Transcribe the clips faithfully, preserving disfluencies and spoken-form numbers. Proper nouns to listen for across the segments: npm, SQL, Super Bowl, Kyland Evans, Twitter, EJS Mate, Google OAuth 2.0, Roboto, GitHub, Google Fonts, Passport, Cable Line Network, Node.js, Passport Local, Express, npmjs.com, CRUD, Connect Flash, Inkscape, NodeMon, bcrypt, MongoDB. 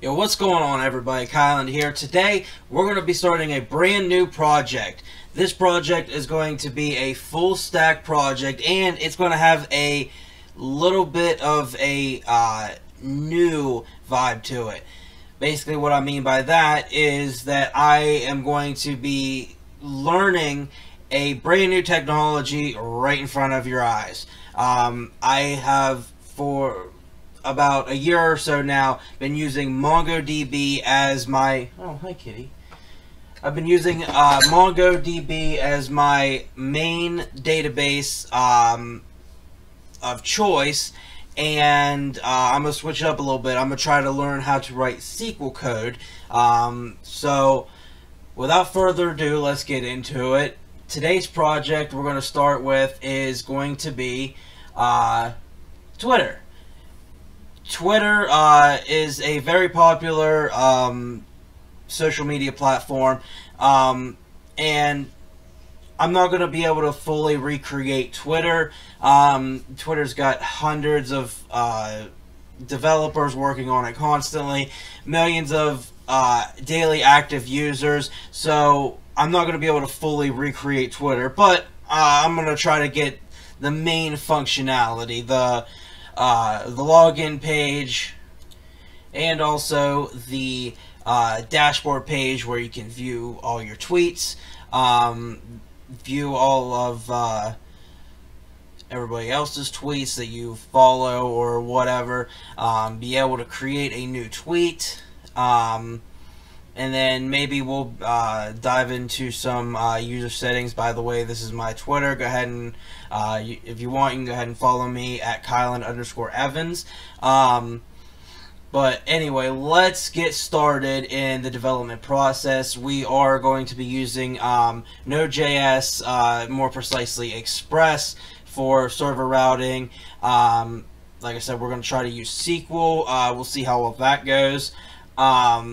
Yo, what's going on everybody? Kyland here. Today we're going to be starting a brand new project. This project is going to be a full stack project and it's going to have a little bit of a uh, new vibe to it. Basically what I mean by that is that I am going to be learning a brand new technology right in front of your eyes. Um, I have for about a year or so now been using MongoDB as my oh hi kitty I've been using uh, MongoDB as my main database um, of choice, and uh, I'm gonna switch it up a little bit. I'm gonna try to learn how to write S Q L code, um, so without further ado, let's get into it. Today's project we're gonna start with is going to be uh, Twitter. Twitter uh, is a very popular um, social media platform, um, and I'm not going to be able to fully recreate Twitter. Um, Twitter's got hundreds of uh, developers working on it constantly, millions of uh, daily active users, so I'm not going to be able to fully recreate Twitter, but uh, I'm going to try to get the main functionality, the Uh, the login page, and also the uh, dashboard page where you can view all your tweets, um, view all of uh, everybody else's tweets that you follow or whatever, um, be able to create a new tweet, um, and then maybe we'll uh, dive into some uh, user settings. By the way, this is my Twitter. Go ahead and Uh, you, if you want, you can go ahead and follow me at Kyland underscore Evans. Um, but anyway, let's get started in the development process. We are going to be using um, Node.js, uh, more precisely Express, for server routing. Um, like I said, we're going to try to use S Q L. Uh, we'll see how well that goes. Um,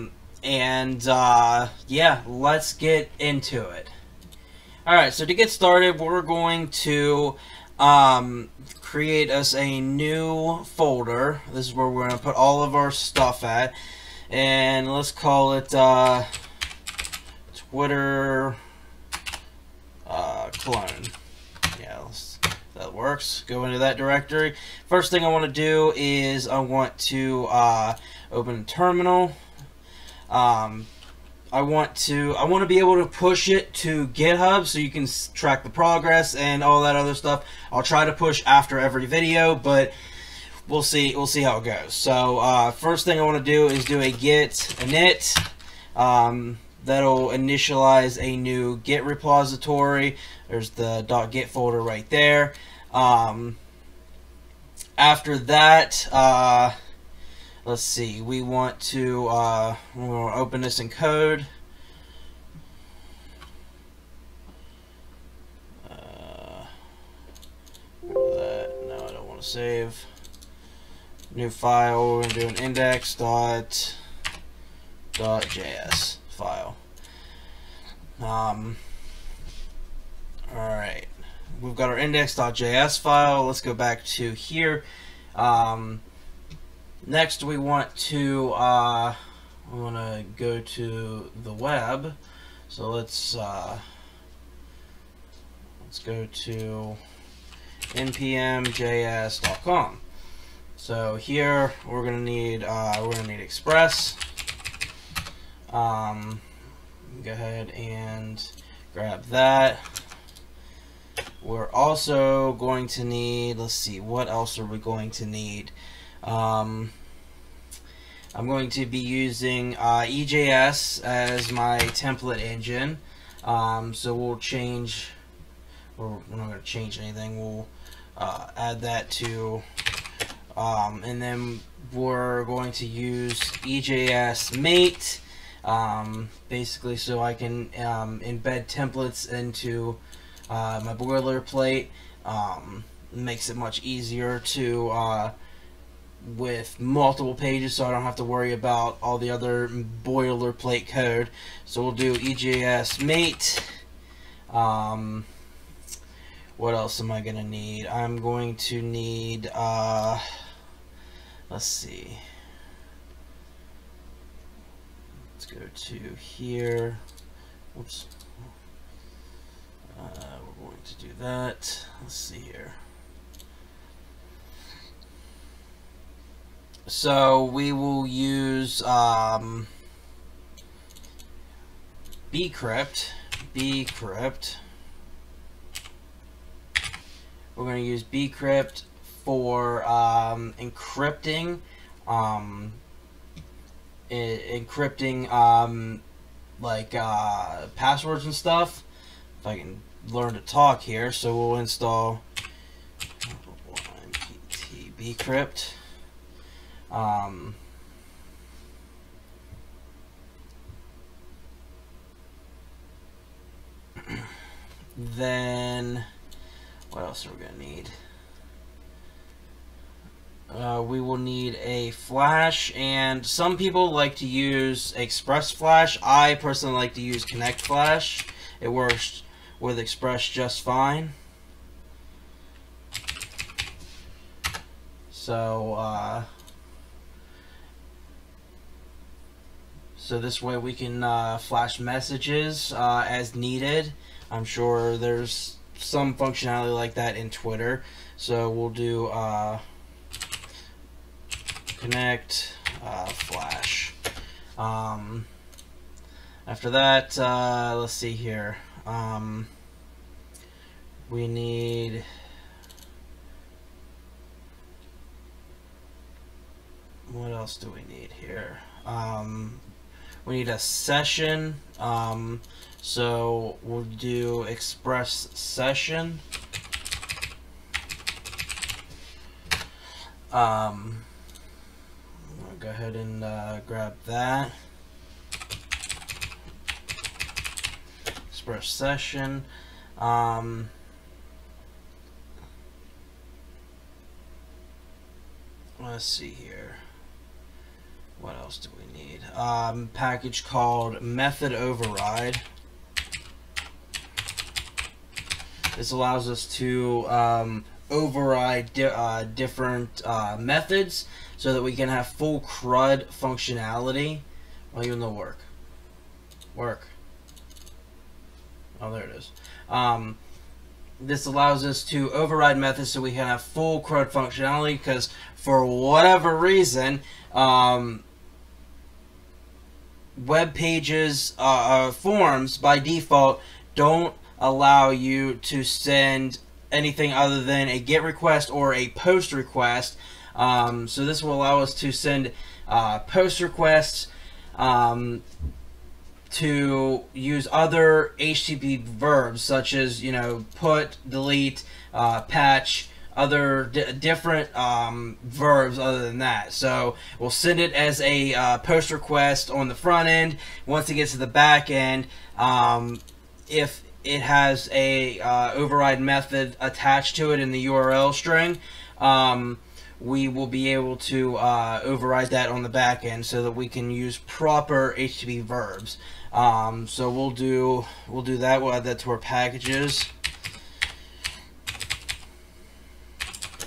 and uh, yeah, let's get into it. Alright, so to get started, we're going to um, create us a new folder. This is where we're going to put all of our stuff at. And let's call it uh, Twitter uh, clone. Yeah, let's, that works. Go into that directory. First thing I want to do is I want to uh, open terminal. Um, I want to I want to be able to push it to GitHub so you can track the progress and all that other stuff. I'll try to push after every video, but we'll see we'll see how it goes. So uh, first thing I want to do is do a git init. Um, that'll initialize a new Git repository. There's the .git folder right there. Um, after that. Uh, Let's see, we want to uh, we're gonna open this in code. Uh, that. No, I don't want to save. New file, we're going to do an index dot, dot .js file. Um, Alright, we've got our index.js file. Let's go back to here. Um, Next, we want to uh, we want to go to the web. So let's uh, let's go to n p m j s dot com. So here we're gonna need uh, we're gonna need Express. Um, go ahead and grab that. We're also going to need. Let's see, what else are we going to need? Um, I'm going to be using uh, E J S as my template engine, um, so we'll change, or we're not going to change anything, we'll uh, add that to, um, and then we're going to use E J S Mate, um, basically so I can um, embed templates into uh, my boilerplate. Um, makes it much easier to uh, with multiple pages, so I don't have to worry about all the other boilerplate code. So we'll do E J S Mate. Um, what else am I going to need? I'm going to need, uh, let's see. Let's go to here. Oops. Uh, we're going to do that. Let's see here. So we will use um, bcrypt. bcrypt. We're going to use bcrypt for um, encrypting, um, encrypting um, like uh, passwords and stuff. If I can learn to talk here, so we'll install bcrypt. Um, then what else are we going to need? Uh, we will need a Flash, and some people like to use Express Flash. I personally like to use Connect Flash. It works with Express just fine. So, uh... So this way we can uh, flash messages uh, as needed. I'm sure there's some functionality like that in Twitter. So we'll do uh, connect uh, flash. Um, after that, uh, let's see here. Um, we need... What else do we need here? Um, we need a session, um, so we'll do express session. Um, I'll go ahead and uh, grab that express session. Um, let's see here. What else do we need? Um, package called method override. This allows us to um, override di uh, different uh, methods so that we can have full CRUD functionality. Well, even though work. Work. Oh, there it is. Um, this allows us to override methods so we can have full CRUD functionality because for whatever reason, um, web pages, uh, forms by default don't allow you to send anything other than a GET request or a POST request. Um, so this will allow us to send uh, POST requests um, to use other H T T P verbs such as, you know, put, delete, uh, patch, other di different um, verbs other than that. So we'll send it as a uh, post request on the front end. Once it gets to the back end, um, if it has a uh, override method attached to it in the U R L string, um, we will be able to uh, override that on the back end so that we can use proper H T T P verbs. Um, so we'll do we'll do that. We'll add that to our packages.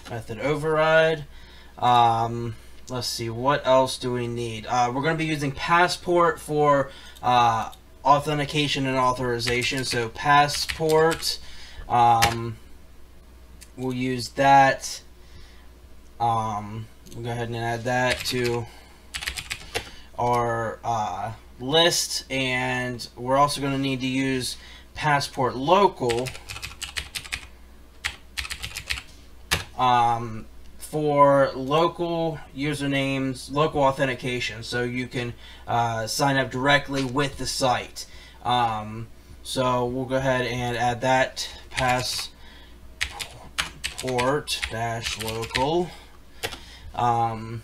Method override. Um, let's see, what else do we need? Uh, we're going to be using Passport for uh, authentication and authorization. So Passport, um, we'll use that. Um, we'll go ahead and add that to our uh, list, and we're also going to need to use Passport Local Um, for local usernames, local authentication, so you can uh, sign up directly with the site. Um, so we'll go ahead and add that passport-local. Um,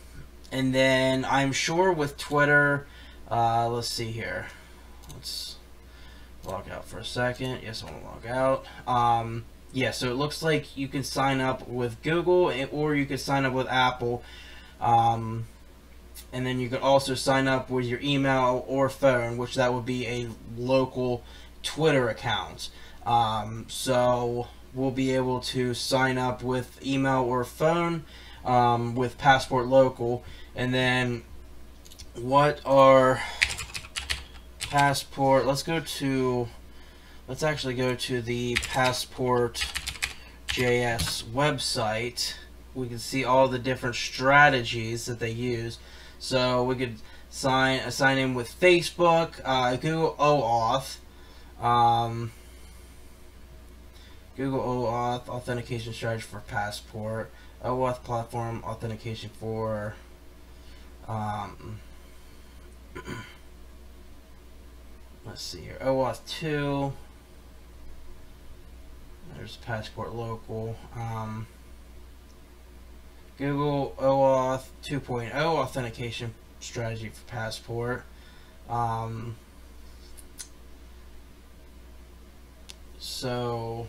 and then I'm sure with Twitter, uh, let's see here. Let's log out for a second. Yes, I want to log out. Um, Yeah, so it looks like you can sign up with Google or you can sign up with Apple. Um, and then you can also sign up with your email or phone, which that would be a local Twitter account. Um, so we'll be able to sign up with email or phone um, with Passport Local. And then what are Passport. Let's go to, let's actually go to the Passport dot J S website. We can see all the different strategies that they use. So we could sign uh, sign in with Facebook, uh, Google OAuth, um, Google OAuth authentication strategy for Passport, OAuth platform authentication for um, let's see here, OAuth two. There's Passport Local. Um, Google OAuth two point oh authentication strategy for Passport. Um, so,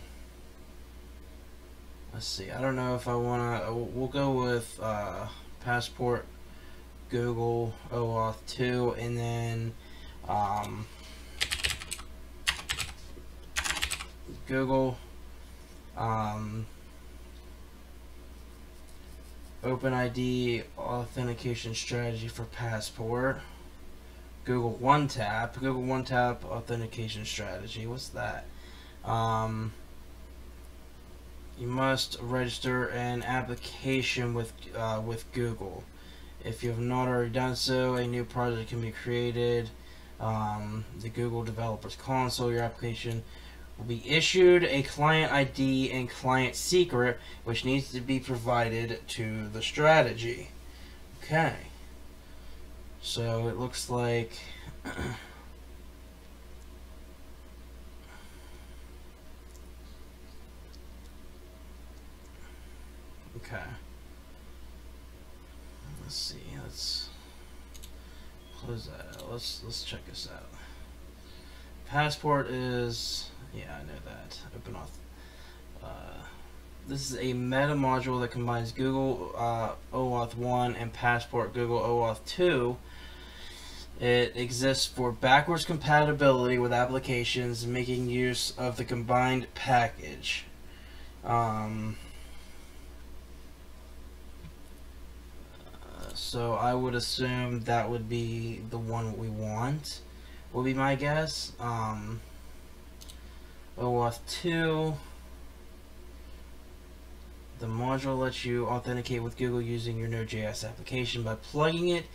let's see. I don't know if I want to. We'll go with uh, Passport, Google OAuth two, and then um, Google. Um, OpenID authentication strategy for Passport. Google One Tap. Google One Tap authentication strategy. What's that? Um, you must register an application with uh, with Google. If you have not already done so, a new project can be created. Um, the Google Developers Console. Your application will be issued a client I D and client secret, which needs to be provided to the strategy. Okay, so it looks like okay, let's see, let's close that out. Let's let's check this out. Passport is, yeah, I know that. OpenAuth. Uh, this is a meta module that combines Google uh, OAuth one and Passport Google OAuth two. It exists for backwards compatibility with applications, making use of the combined package. Um, uh, so I would assume that would be the one we want, would be my guess. Um, OAuth two. The module lets you authenticate with Google using your Node dot J S application by plugging it,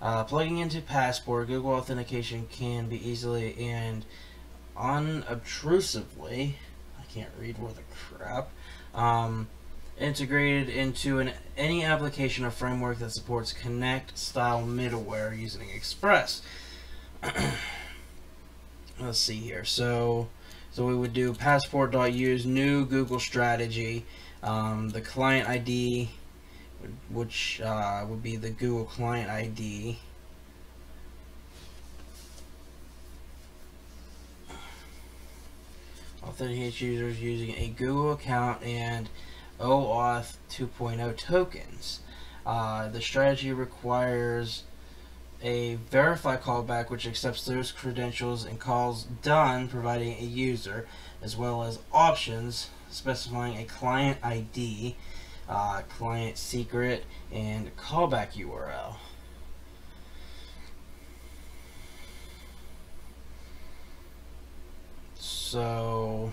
uh, plugging into Passport. Google authentication can be easily and unobtrusively, I can't read worth a crap, um, integrated into an any application or framework that supports Connect style middleware using Express. Let's see here. So, so we would do passport dot use new Google strategy, um, the client I D, which uh, would be the Google client I D. Authenticate users using a Google account and OAuth two point oh tokens. Uh, the strategy requires a verify callback, which accepts those credentials and calls done, providing a user, as well as options specifying a client I D, uh, client secret, and callback U R L. So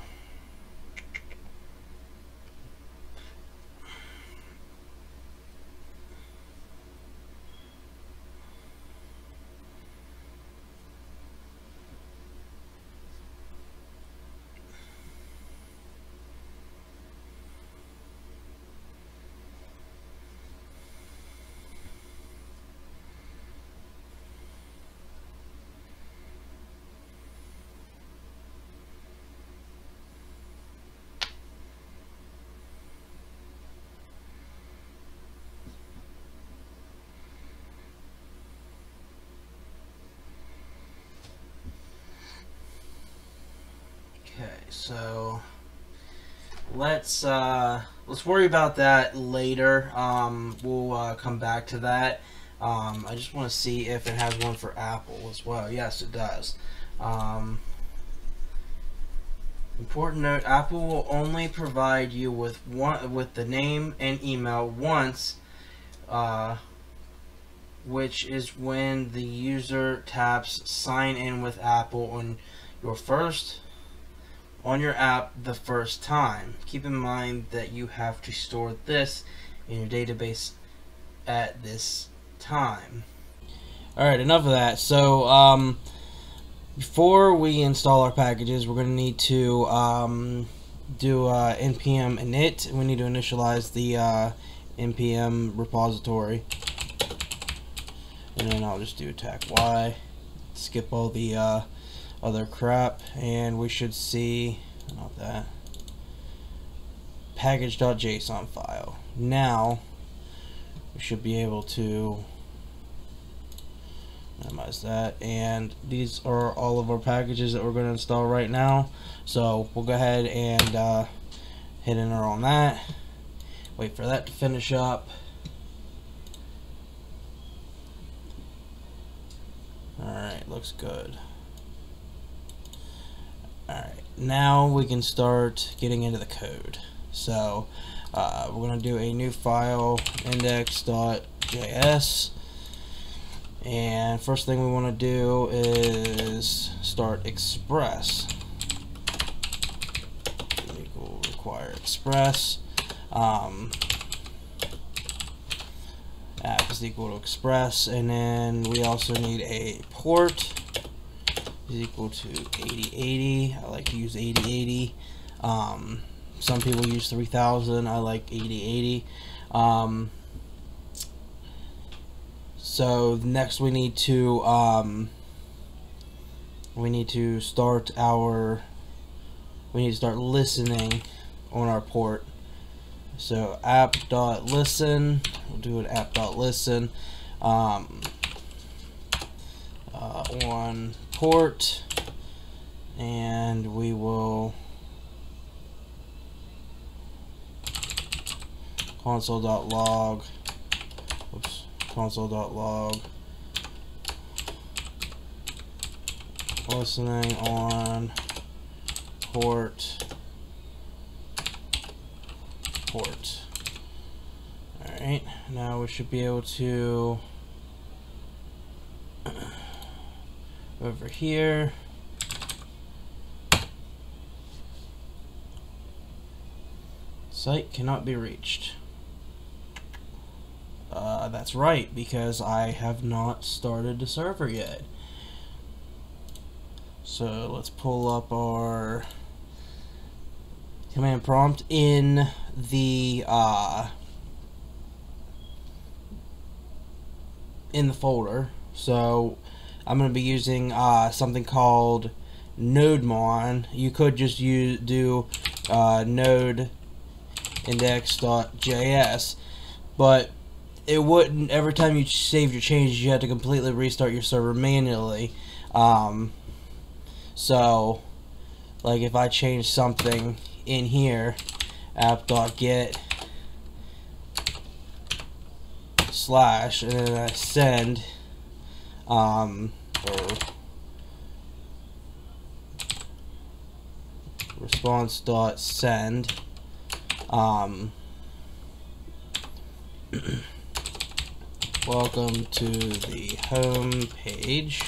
So let's uh, let's worry about that later. Um, we'll uh, come back to that. Um, I just want to see if it has one for Apple as well. Yes, it does. Um, important note: Apple will only provide you with one with the name and email once. Uh, which is when the user taps sign in with Apple on your first on your app the first time. Keep in mind that you have to store this in your database at this time. Alright, enough of that. So um, before we install our packages, we're going to need to um, do uh, npm init, and we need to initialize the uh, npm repository. And then I'll just do attack Y, skip all the uh, other crap, and we should see not that package.json file. Now we should be able to minimize that, and these are all of our packages that we're going to install right now. So we'll go ahead and uh, hit enter on that, wait for that to finish up. Alright, looks good. Alright, now we can start getting into the code. So uh, we're going to do a new file, index.js, and first thing we want to do is start Express. Equal require Express. Um, App is equal to Express, and then we also need a port is equal to eighty eighty. I like to use eighty eighty. Um, some people use three thousand. I like eighty eighty. Um, so next we need to um, we need to start our we need to start listening on our port. So app.listen, we'll do an app.listen um, uh, on port, and we will console.log, oops, console.log listening on port. Port. Alright, now we should be able to over here. Site cannot be reached. Uh, that's right, because I have not started the server yet. So let's pull up our command prompt in the uh, in the folder. So I'm going to be using uh, something called NodeMon. You could just use do uh, node index.js, but it wouldn't. Every time you saved your changes, you had to completely restart your server manually. Um, so, like if I change something in here, app.get slash, and then I send um, or response.send um, welcome to the home page.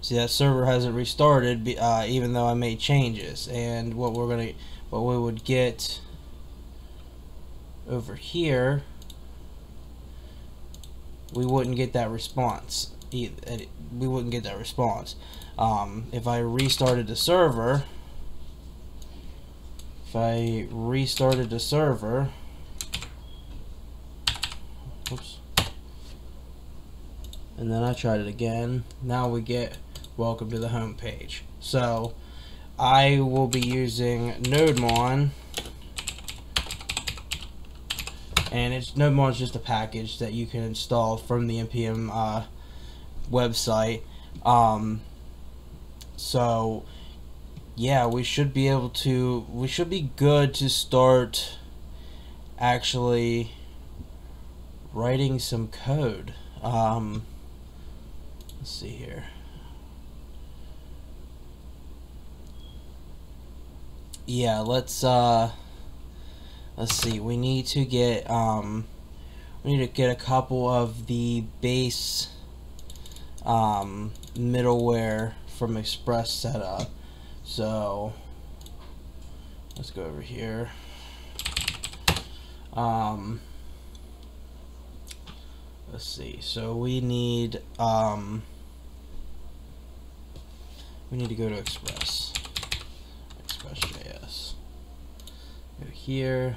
See, that server hasn't restarted, uh, even though I made changes. And what we're gonna, what we would get over here, we wouldn't get that response. Either. We wouldn't get that response. Um, if I restarted the server, if I restarted the server, oops, and then I tried it again. Now we get welcome to the home page. So I will be using NodeMon, and it's NodeMon is just a package that you can install from the npm uh, website. Um, so yeah, we should be able to. We should be good to start actually writing some code. Um, let's see here. Yeah, let's uh Let's see, we need to get um we need to get a couple of the base um middleware from Express set up. So let's go over here. Um let's see, so we need um we need to go to Express. Express.js. Go here.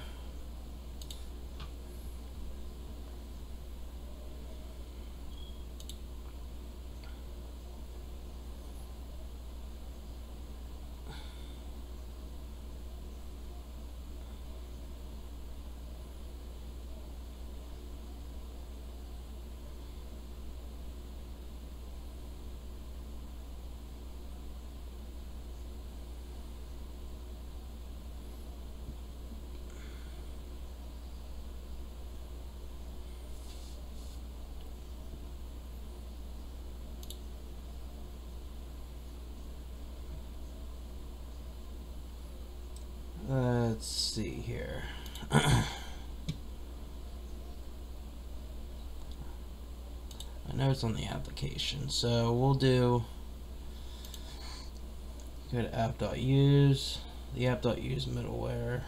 Let's see here. I know it's on the application, so we'll do go to app.use, the app.use middleware.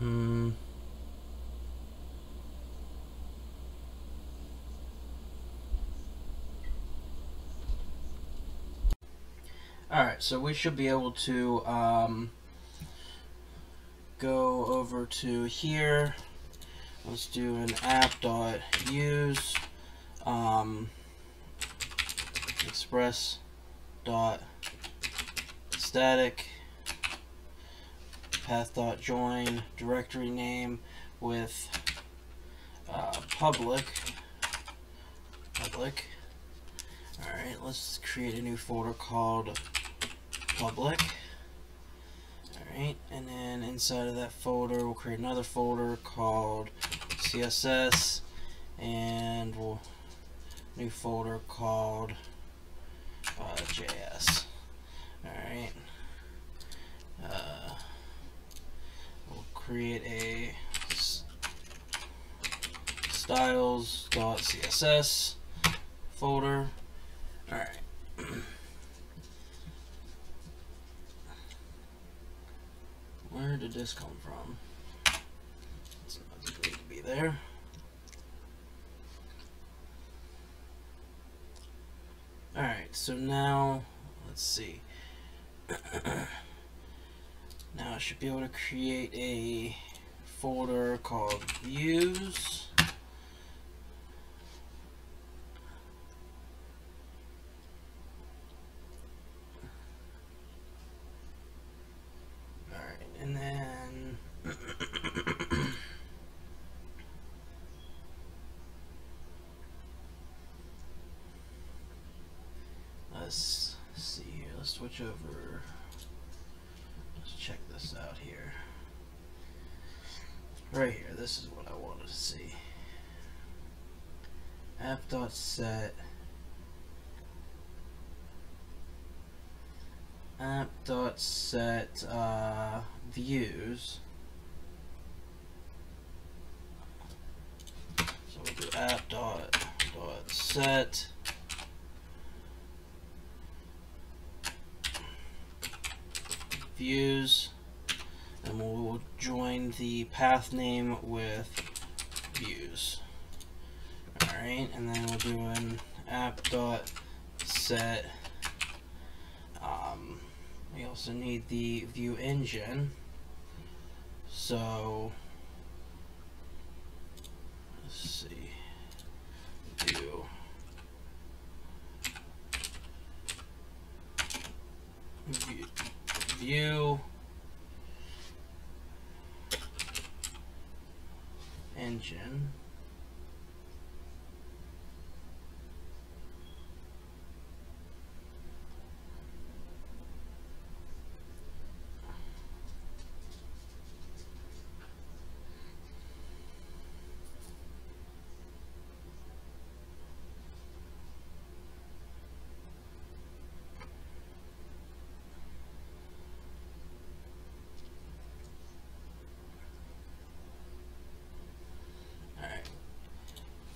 Mm. Alright, so we should be able to um, go over to here. Let's do an app.use um, express.static path.join directory name with uh, public. public. Alright, let's create a new folder called public. Alright, and then inside of that folder we'll create another folder called C S S, and we'll new folder called uh, J S. Alright, uh, we'll create a styles.css folder. Alright. Where did this come from? It's not supposed to be there. Alright, so now, let's see. Now I should be able to create a folder called views. Let's see here, let's switch over, let's check this out here. Right here, this is what I wanted to see. App.set app.set uh, views. So we'll do app dot dot set views, and we'll join the path name with views. Alright, and then we'll do an app dot set um, we also need the view engine, so let's see, view view view engine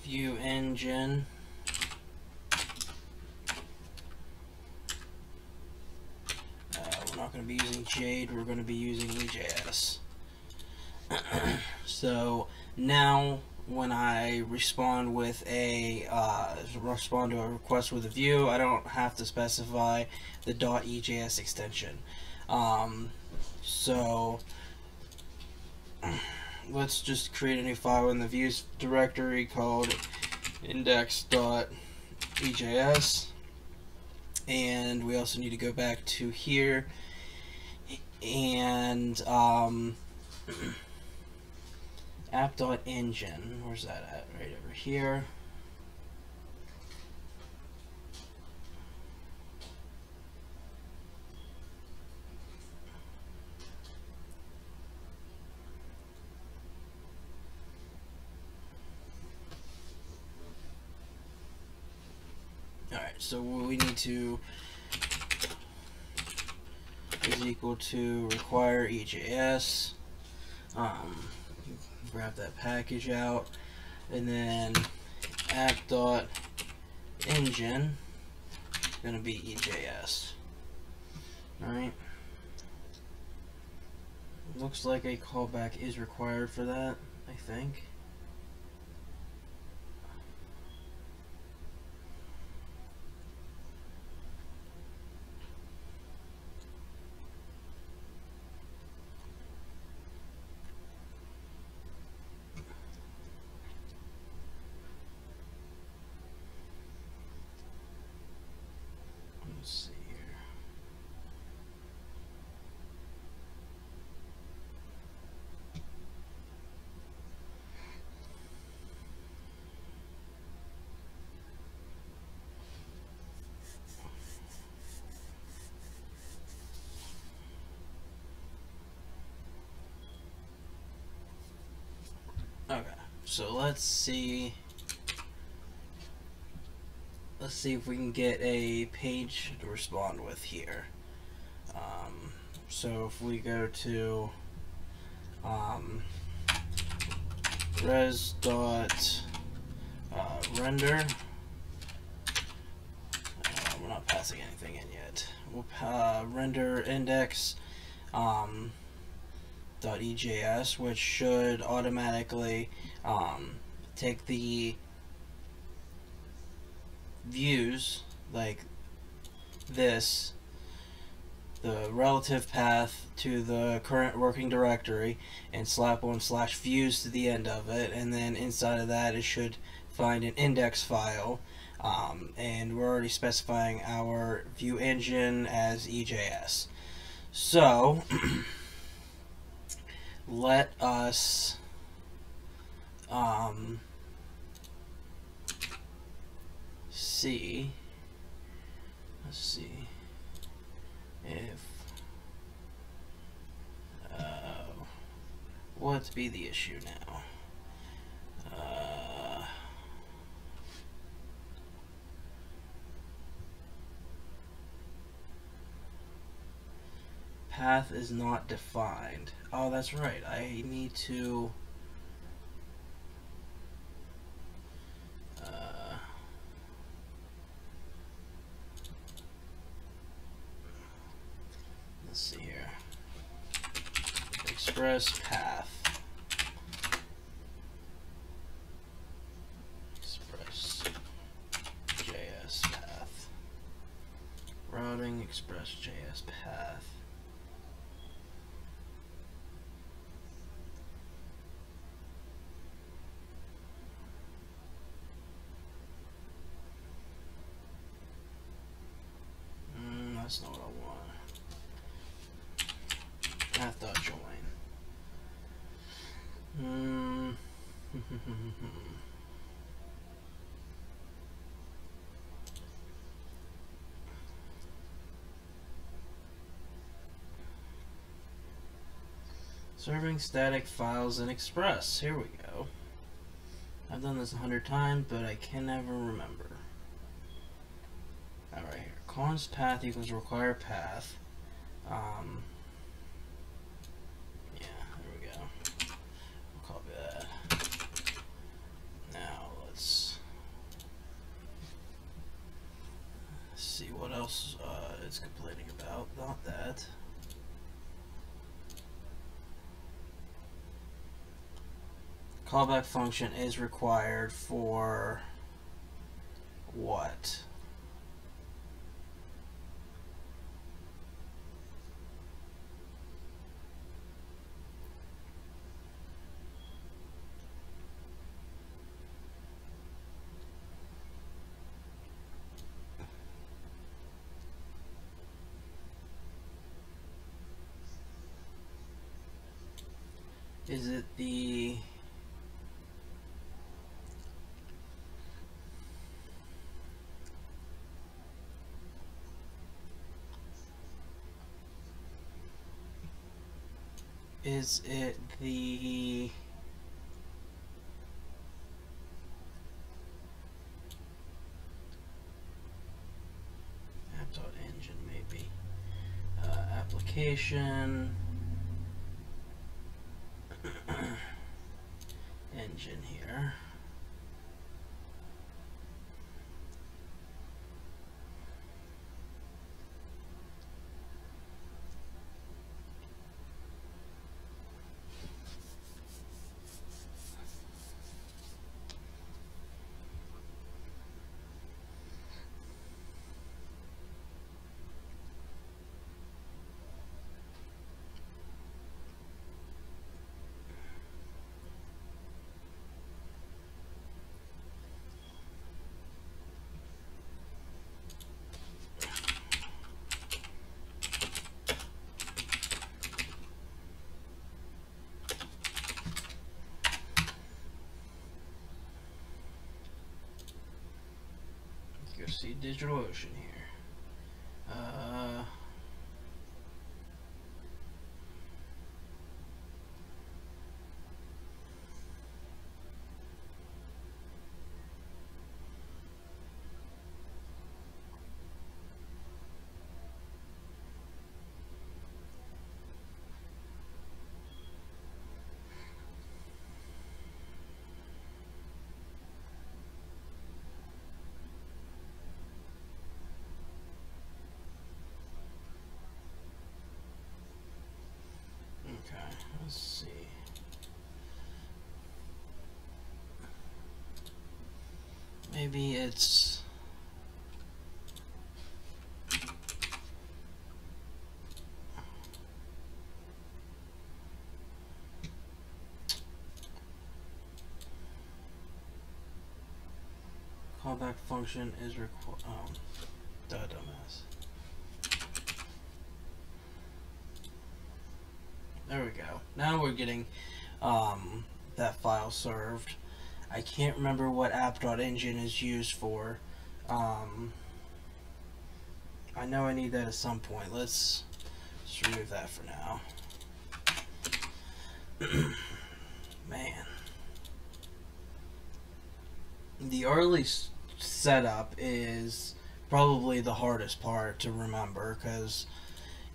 view engine. Uh, we're not going to be using Jade, we're going to be using E J S. So now when I respond with a uh, respond to a request with a view, I don't have to specify the .ejs extension. Um, so let's just create a new file in the views directory called index dot E J S, and we also need to go back to here and um, app dot engine, where's that at? Right over here. Alright, so we need to is equal to require E J S. Um, grab that package out, and then app dot engine gonna be E J S. Alright. Looks like a callback is required for that, I think. So let's see, let's see if we can get a page to respond with here. Um, so if we go to um, res dot uh, render, uh, we're not passing anything in yet. We'll uh, render index um, dot E J S, which should automatically um, take the views like this, the relative path to the current working directory, and slap on slash views to the end of it, and then inside of that it should find an index file, um, and we're already specifying our view engine as E J S. So let us um, see, let's see if, uh, what be the issue now? Uh, path is not defined. Oh, that's right. I need to uh, let's see here. Express path. Express J S path. Routing Express J S path. That's not what I want. Path.join. Mm. Serving static files in Express. Here we go. I've done this a hundred times, but I can never remember. All right. Const path equals require path. Um, yeah, there we go. We'll copy that. Now let's. Callback function is required for what? Is it the Is it the app.engine maybe? Uh, application engine here. See DigitalOcean here. Uh, Let's see. Maybe it's callback function is required. Um, duh, dumbass. There we go. Now we're getting um, that file served. I can't remember what app.engine is used for. Um, I know I need that at some point. Let's just remove that for now. Man. The early setup is probably the hardest part to remember because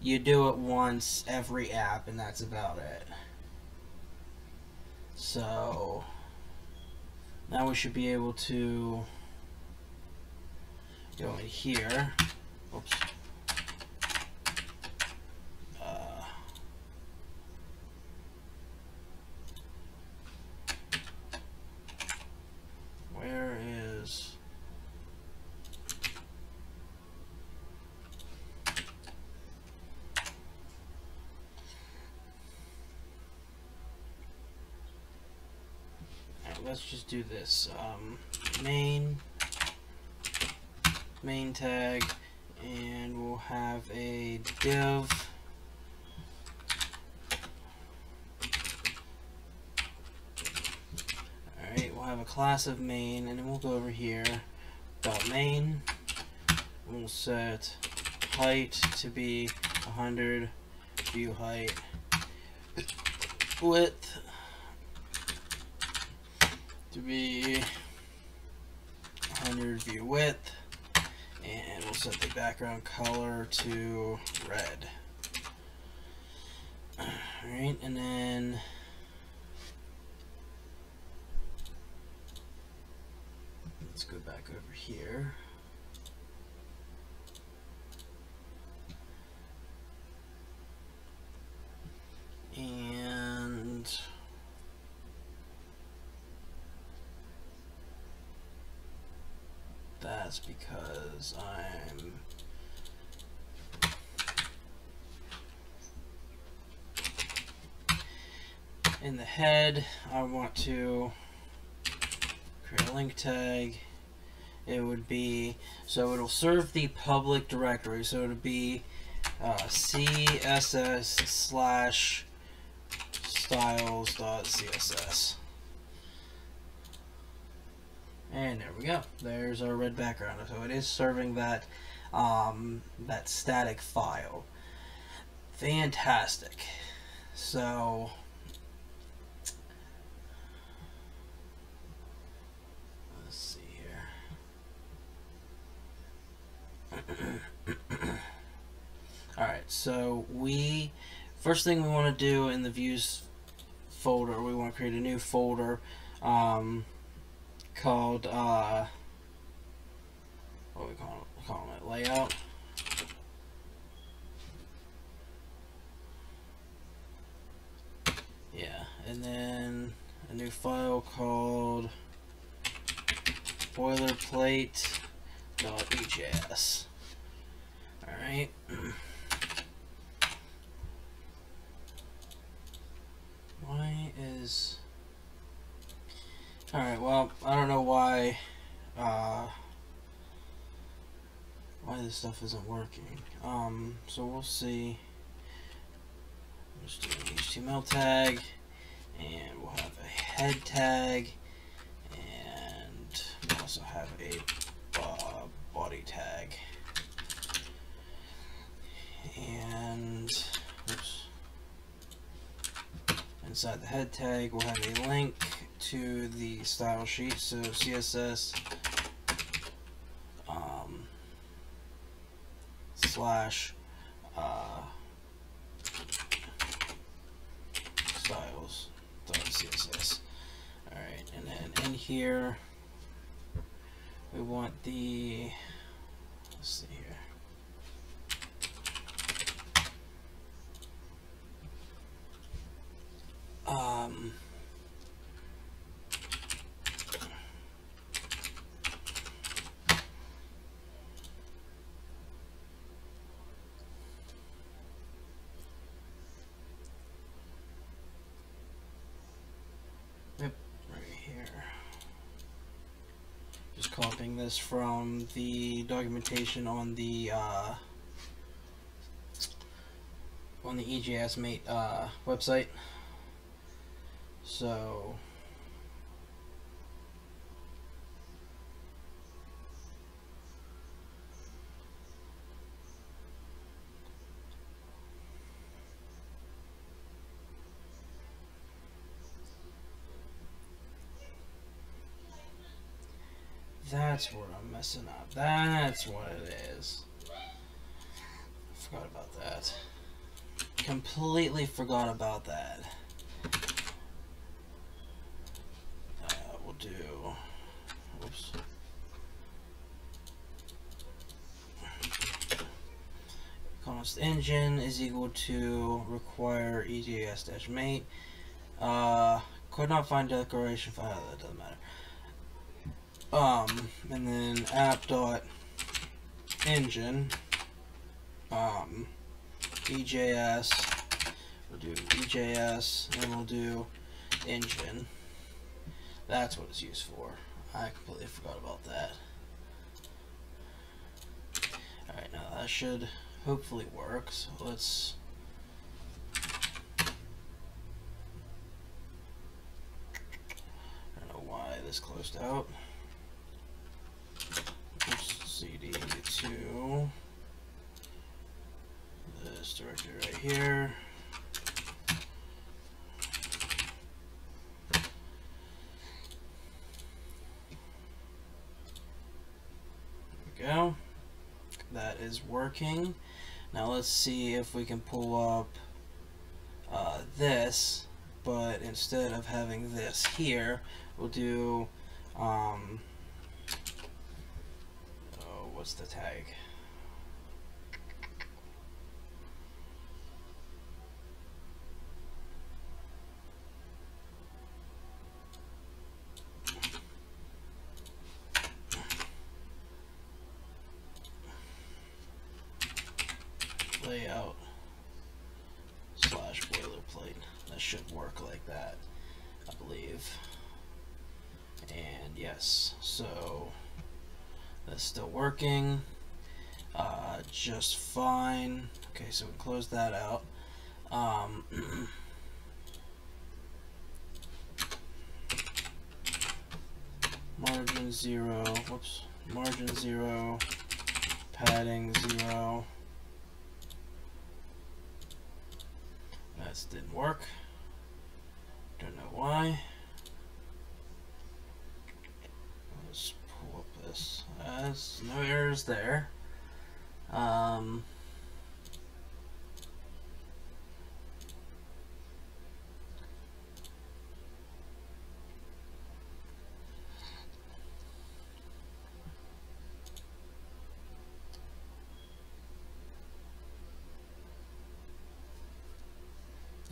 you do it once every app and that's about it. So now we should be able to go in here. Oops. Uh, where is Let's just do this. Um, main, main tag, and we'll have a div. Alright, we'll have a class of main, and then we'll go over here, dot main. We'll set height to be one hundred, view height, width to be one hundred, view width, and we'll set the background color to red. All right, and then let's go back over here. And that's because I'm in the head. I want to create a link tag. It would be, so it'll serve the public directory, so it'll be uh, css slash styles.css. And there we go. There's our red background. So it is serving that um, that static file. Fantastic. So let's see here. All right. So we first thing we want to do in the views folder, we want to create a new folder. Um, called uh what are we calling it? Calling it layout. Yeah, and then a new file called boilerplate.ejs. Alright. Why is Alright, well, I don't know why uh, why this stuff isn't working. Um, so we'll see. We'll just do an H T M L tag, and we'll have a head tag, and we'll also have a uh, body tag. And oops, inside the head tag, we'll have a link to the style sheet, so C S S um, slash uh, styles dot C S S. All right, and then in here we want the let's see here. Um. Copying this from the documentation on the uh, on the E J S Mate uh, website. So that's where I'm messing up. That's what it is. I forgot about that. Completely forgot about that. Uh, we'll do. Oops. Const engine is equal to require E J S-mate. Uh, could not find declaration file. Oh, that doesn't matter. Um, and then app dot engine, um, E J S, we'll do E J S, and we'll do engine. That's what it's used for. I completely forgot about that. Alright, now that should hopefully work, so let's I don't know why this closed out. C D to this directory right here. There we go. That is working. Now let's see if we can pull up uh, this, but instead of having this here, we'll do um, what's the tag? should work like that, I believe. And yes, so that's still working uh, just fine. Okay, so we close that out. Um, margin zero, whoops, margin zero, padding zero. That didn't work. Don't know why. Let's pull up this. Uh, there's no errors there. Um,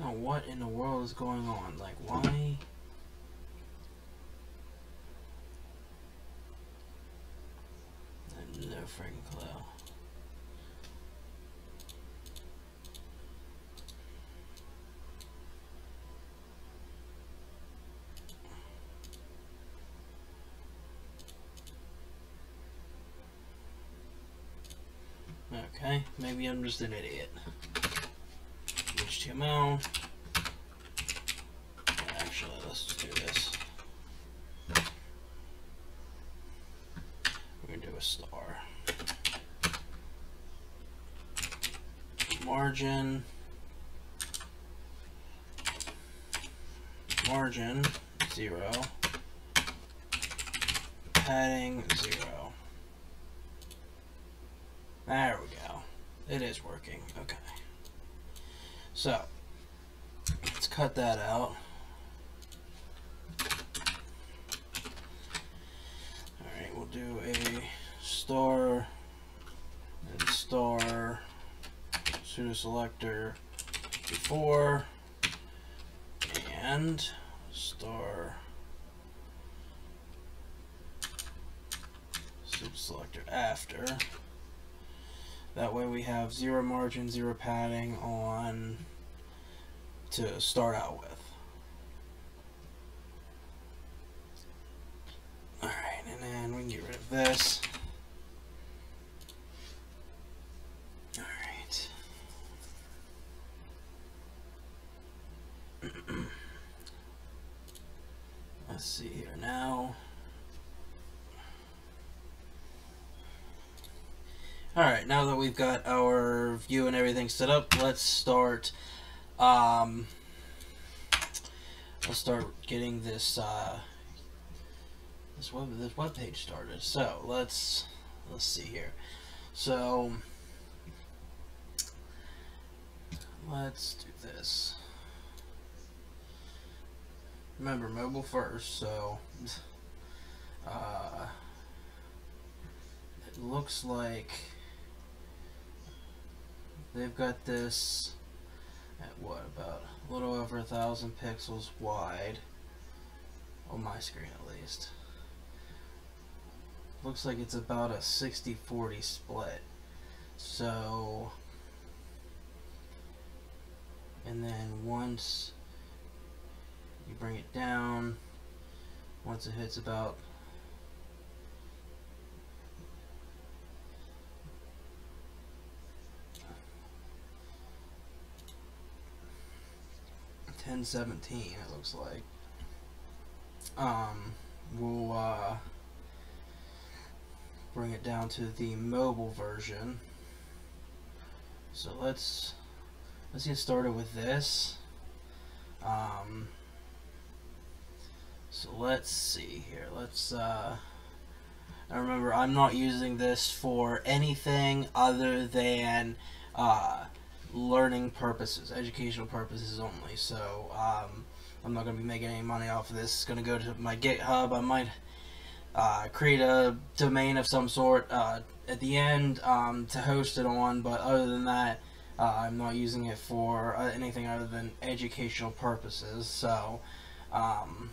Now what in the world is going on? Like, why? I have no freaking clue. Okay, maybe I'm just an idiot. H T M L. Actually, let's just do this. We're gonna do a star. Margin. Margin zero. Padding zero. There we go. It is working. Okay. So, let's cut that out. Alright, we'll do a star and star pseudo selector before and star pseudo selector after. That way we have zero margin, zero padding on to start out with. All right, and then we can get rid of this. All right. Let's see here now. Alright, now that we've got our view and everything set up, let's start um, let's start getting this uh, this web this web page started. So let's let's see here. So let's do this. Remember, mobile first, so uh, it looks like they've got this at what, about a little over a thousand pixels wide on my screen, at least. Looks like it's about a sixty forty split. So, and then once you bring it down, once it hits about ten seventeen, it looks like. Um, we'll uh, bring it down to the mobile version. So let's let's get started with this. Um, so let's see here. Let's. Uh, I remember I'm not using this for anything other than. Uh, learning purposes, educational purposes only, so um, I'm not going to be making any money off of this. It's going to go to my GitHub. I might uh, create a domain of some sort uh, at the end um, to host it on, but other than that, uh, I'm not using it for uh, anything other than educational purposes. So um,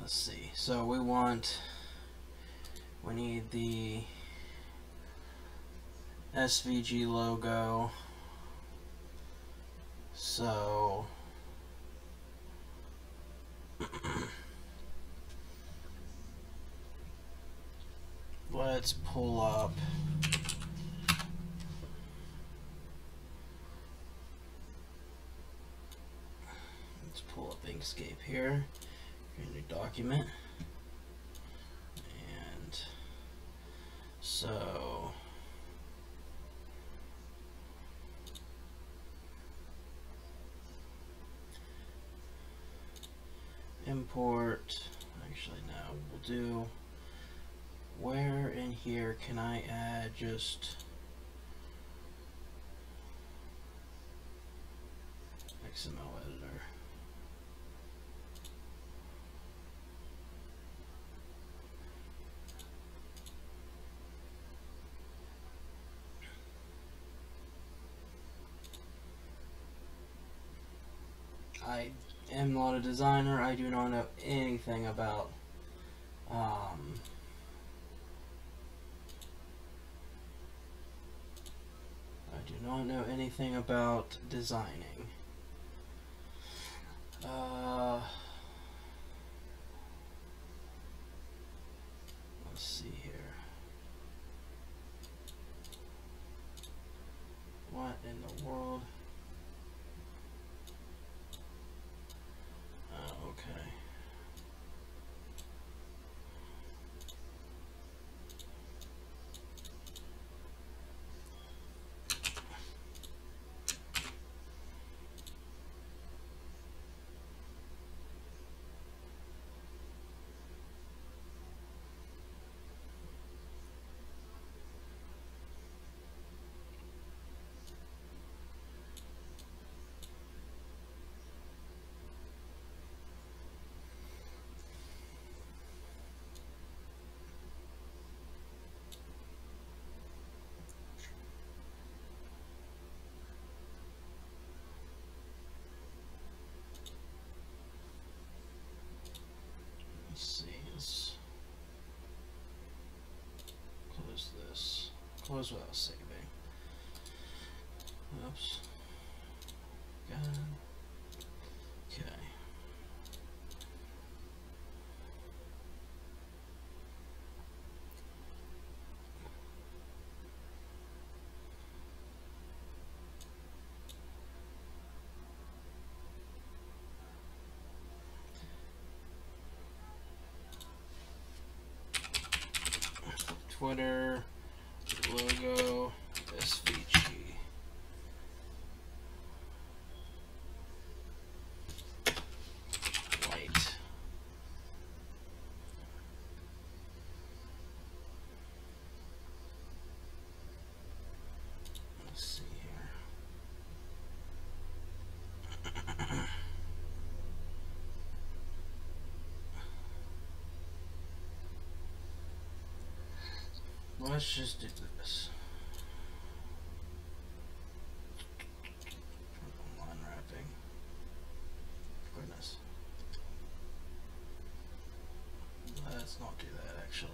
let's see, so we want we need the S V G logo So let's pull up let's pull up Inkscape here, create a new document. And so import, actually no, we'll do, where in here can I add just X M L editor? I am not a designer. I do not know anything about um, I do not know anything about designing. Uh, let's see here. What in the world? Okay. This. Close without saving. Oops. God. Okay. Twitter logo S V G. White. Let's see here. Let's just do this. Line wrapping. Goodness. Let's not do that actually.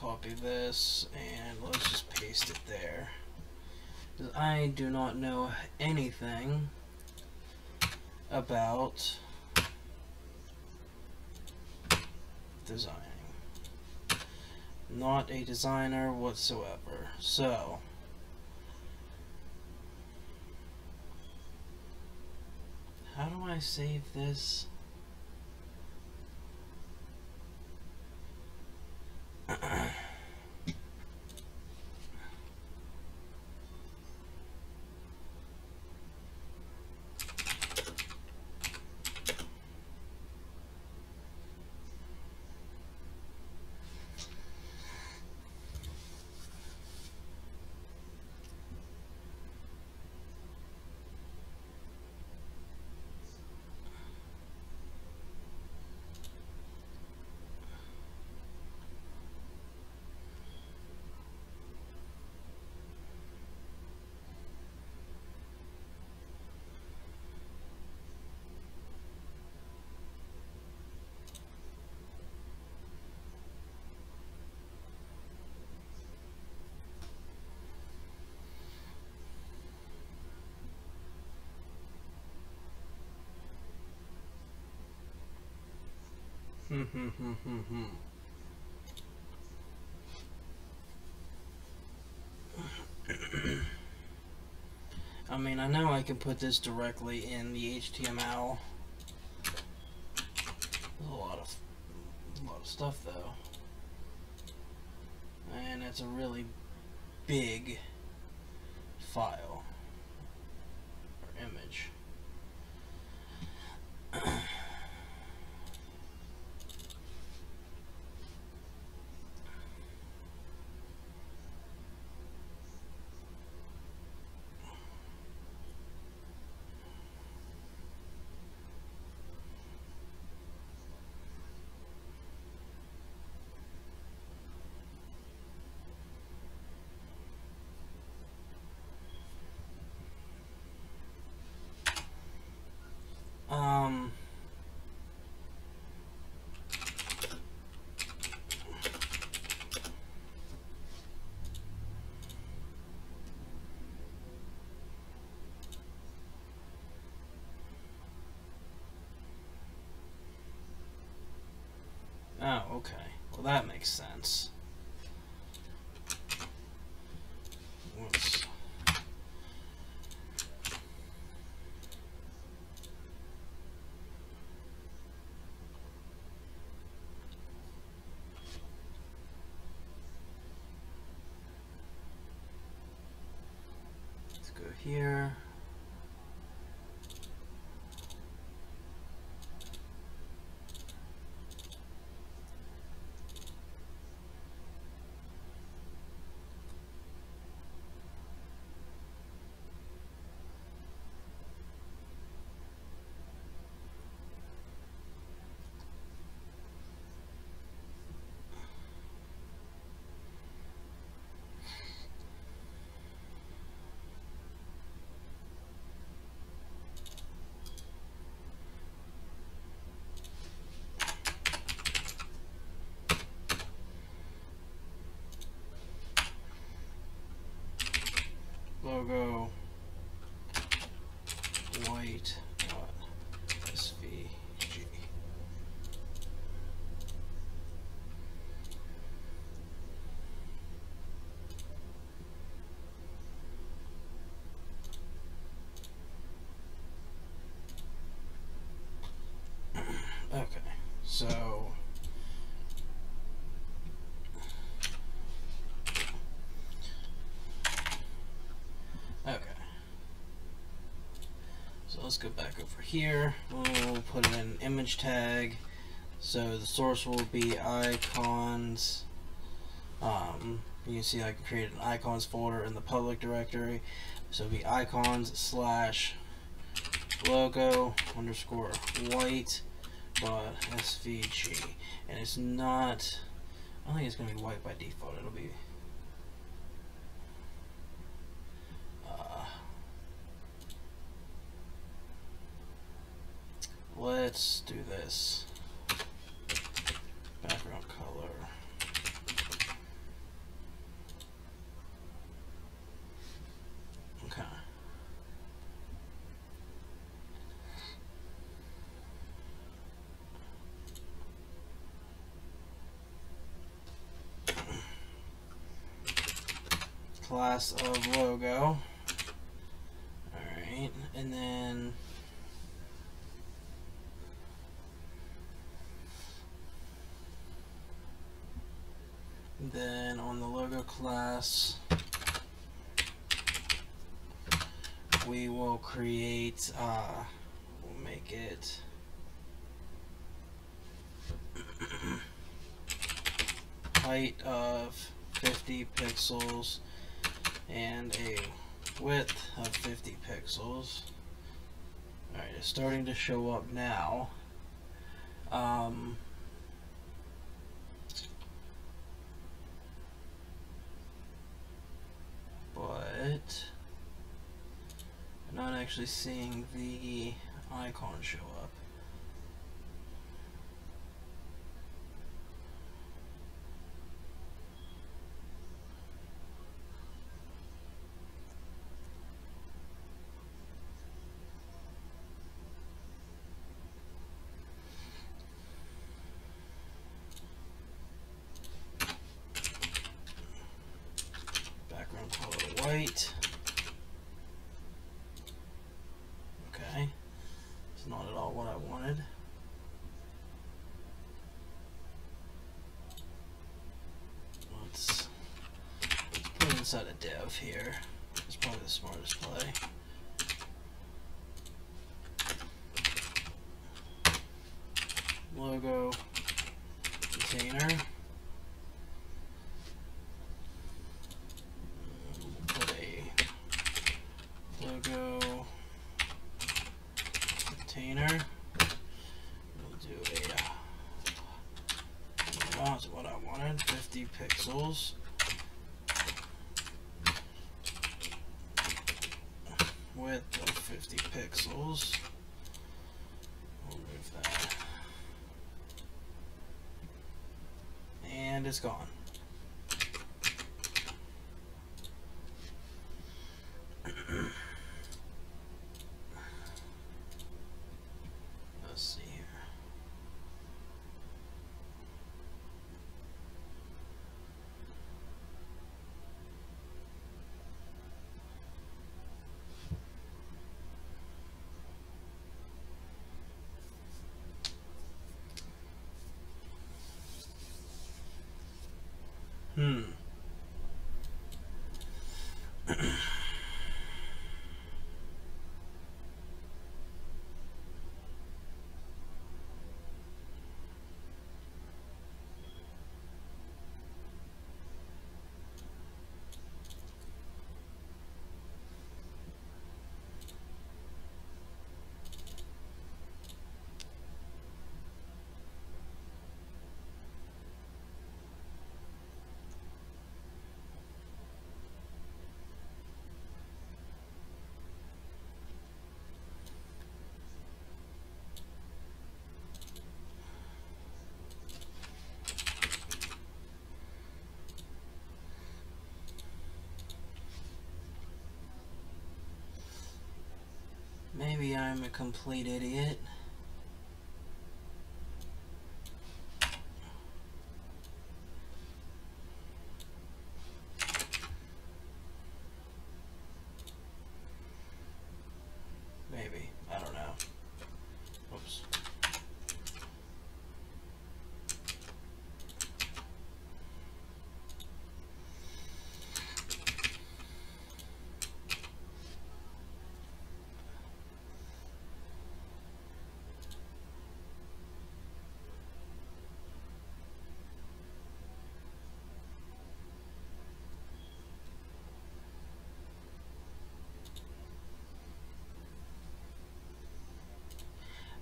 Copy this and let's just paste it there. I do not know anything about designing. Not a designer whatsoever. So how do I save this? Mm-hmm, mm-hmm, mm-hmm. I mean, I know I can put this directly in the H T M L. There's a lot of a lot of stuff though, and it's a really big file or image. Oh, okay. Well, that makes sense. Whoops. Let's go here. Logo, white, S V G. Okay, so let's go back over here. We'll put in an image tag. So the source will be icons. Um, you can see I can create an icons folder in the public directory. So it'll be icons slash logo underscore white dot S V G. And it's not, I don't think it's going to be white by default. It'll be Let's do this. Background color. Okay. Class of logo. Alright, and then Then on the logo class, we will create, uh, we'll make it, height of fifty pixels and a width of fifty pixels. Alright, it's starting to show up now. Um, But I'm not actually seeing the icon show up. wait. Okay, it's not at all what I wanted. Let's, let's put it inside a div here. It's probably the smartest play. Logo container. Logo container. We'll do a. Uh, that's what I wanted. Fifty pixels. Width of fifty pixels. We'll move that. And it's gone. Hmm. Maybe I'm a complete idiot. Maybe. I don't know. Oops.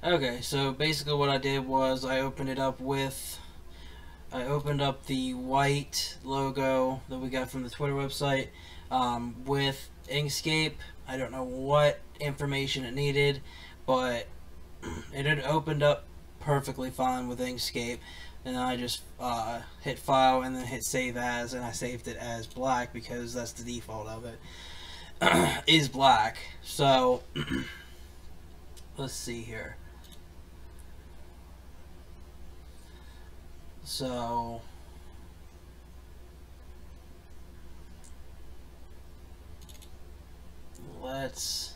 Okay, so basically what I did was I opened it up with, I opened up the white logo that we got from the Twitter website um, with Inkscape. I don't know what information it needed, but it had opened up perfectly fine with Inkscape. And then I just uh, hit file and then hit save as, and I saved it as black because that's the default of it, is black. So, let's see here. So let's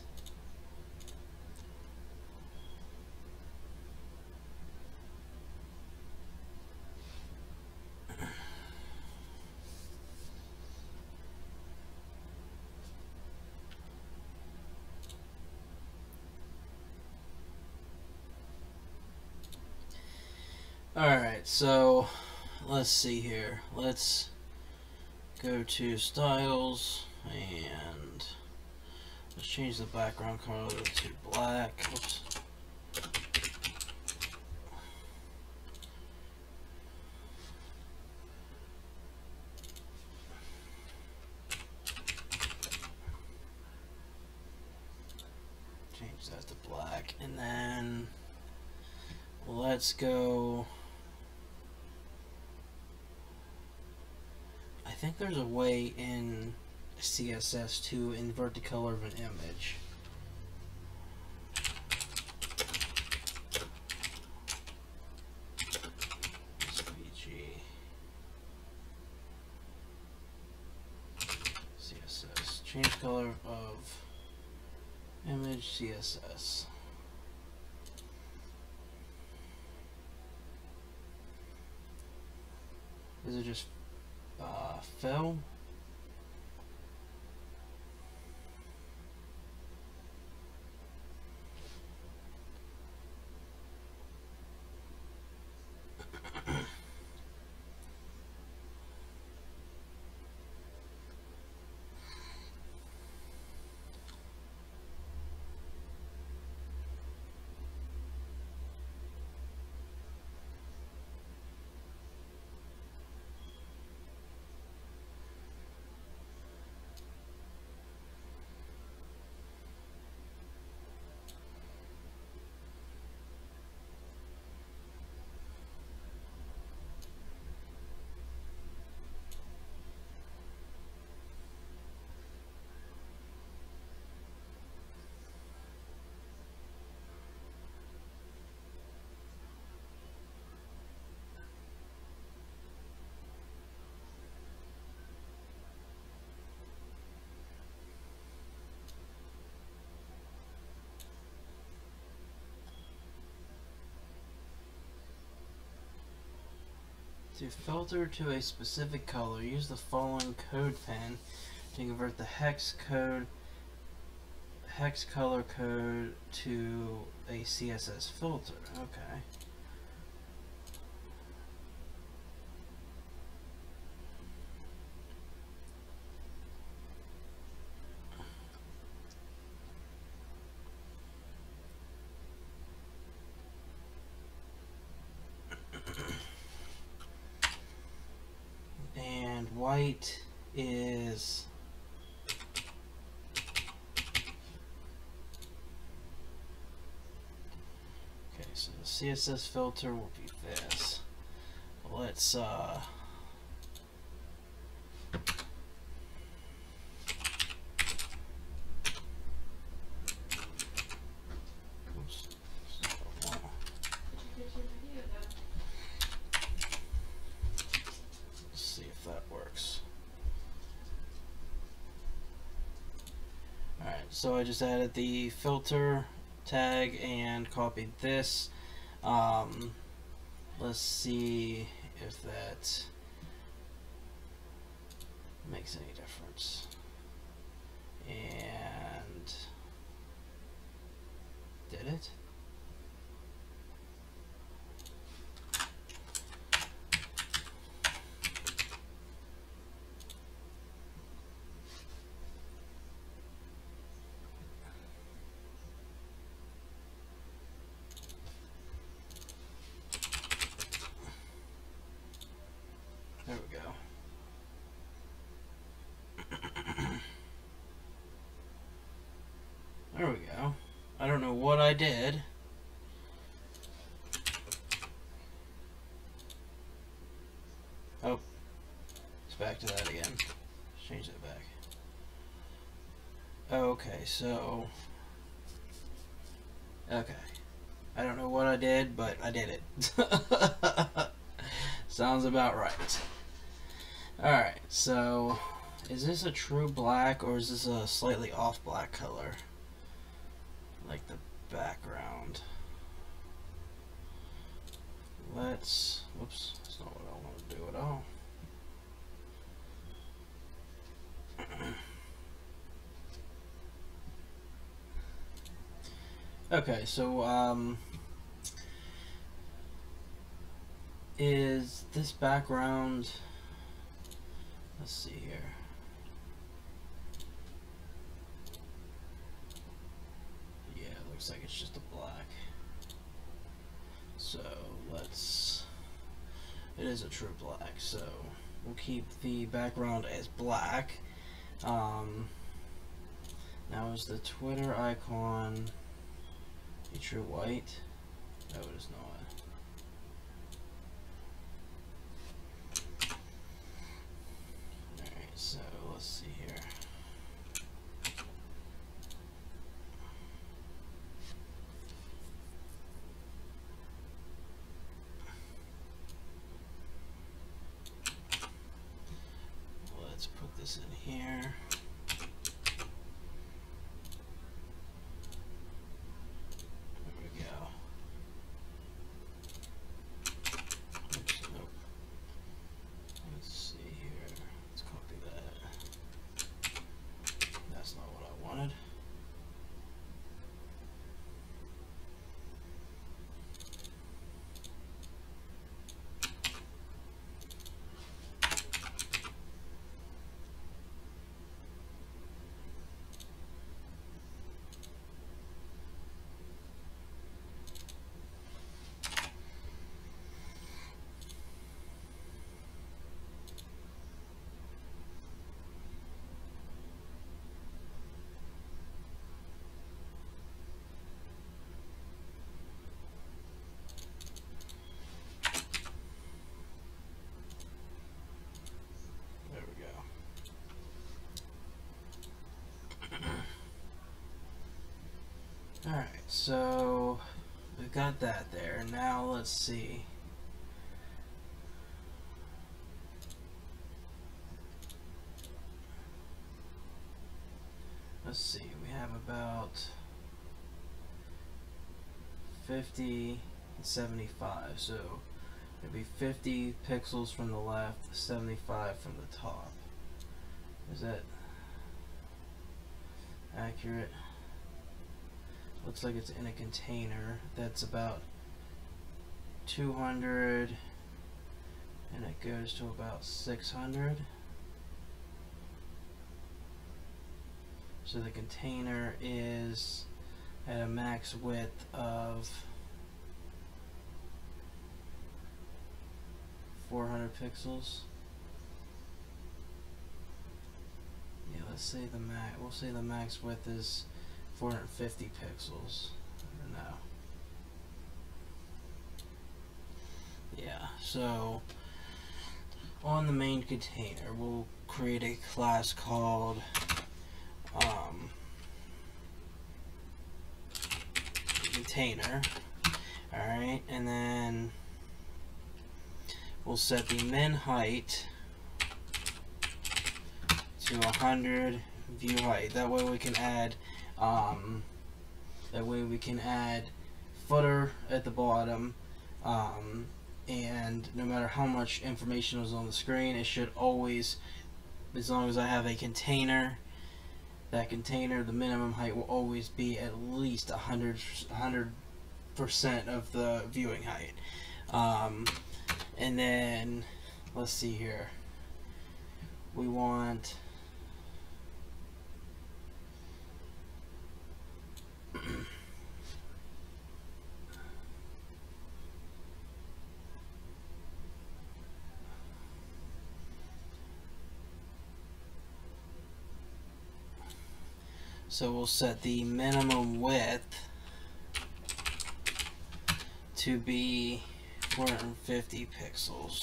Alright, so let's see here. Let's go to styles and let's change the background color to black. Oops. Change that to black, and then let's go. I think there's a way in C S S to invert the color of an image. S V G. C S S change color of image C S S. Is it just uh, fill? To filter to a specific color, use the following code pen to convert the hex code, hex color code to a C S S filter. Okay. White is okay, so the C S S filter will be this. Let's uh So I just added the filter tag and copied this. Um, let's see if that makes any difference. And did it? There we go. I don't know what I did. Oh, it's back to that again. Let's change that back. Okay, so okay. I don't know what I did, but I did it. Sounds about right. Alright, so is this a true black or is this a slightly off black color? Like the background. Let's, whoops, that's not what I want to do at all. Okay, so um, is this background, let's see here. Looks like it's just a black. So let's, it is a true black, so we'll keep the background as black. Um, now is the Twitter icon a true white? No, it is not. Alright, so let's see here. Let's put this in here. Alright, so we've got that there. Now let's see. Let's see, we have about fifty and seventy-five, so it'd be fifty pixels from the left, seventy-five from the top. Is that accurate? Looks like it's in a container that's about two hundred and it goes to about six hundred. So the container is at a max width of four hundred pixels. Yeah, let's say the max, we'll say the max width is four hundred fifty pixels. I don't know. Yeah, so on the main container, we'll create a class called um, container. Alright, and then we'll set the min height to one hundred view height. That way we can add Um, that way we can add footer at the bottom, um, and no matter how much information is on the screen, it should always, as long as I have a container, that container, the minimum height will always be at least one hundred percent of the viewing height. Um, and then, let's see here, we want... So we'll set the minimum width to be four hundred fifty pixels.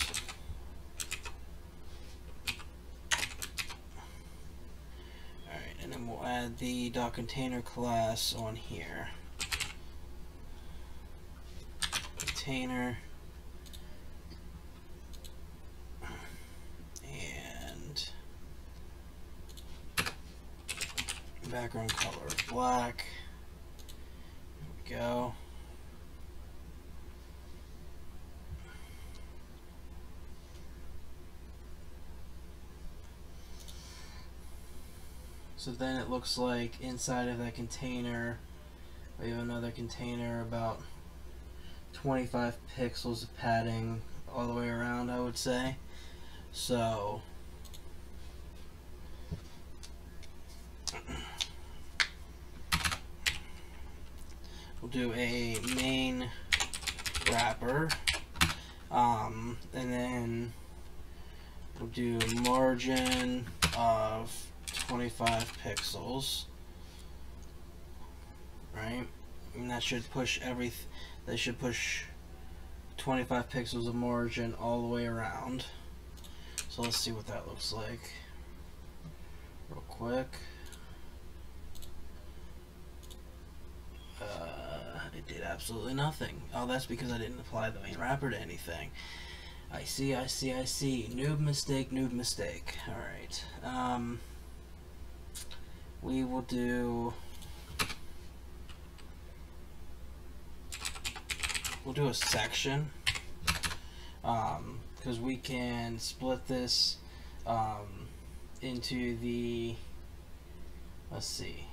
Alright, and then we'll add the dot container class on here. Container. Background color black. There we go. So then it looks like inside of that container we have another container about twenty-five pixels of padding all the way around, I would say. So do a main wrapper, um, and then we'll do margin of twenty-five pixels, right? And that should push every. They should push twenty-five pixels of margin all the way around. So let's see what that looks like, real quick. Uh, It did absolutely nothing. Oh, that's because I didn't apply the main wrapper to anything. I see, I see, I see. Noob mistake, noob mistake. Alright. Um, we will do... We'll do a section. Um, because we can split this um, into the... Let's see.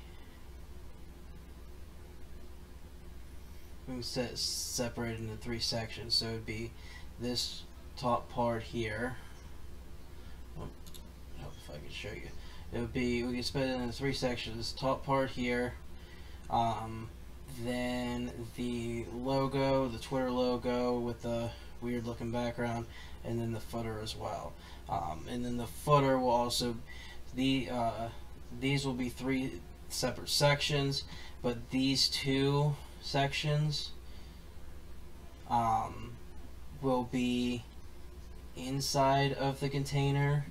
We can set separate into three sections, so it'd be this top part here. Oh, I hope if I can show you, it would be we can split it into three sections. This top part here, um, then the logo, the Twitter logo with the weird looking background, and then the footer as well. Um, and then the footer will also the uh, these will be three separate sections, but these two sections um, will be inside of the container,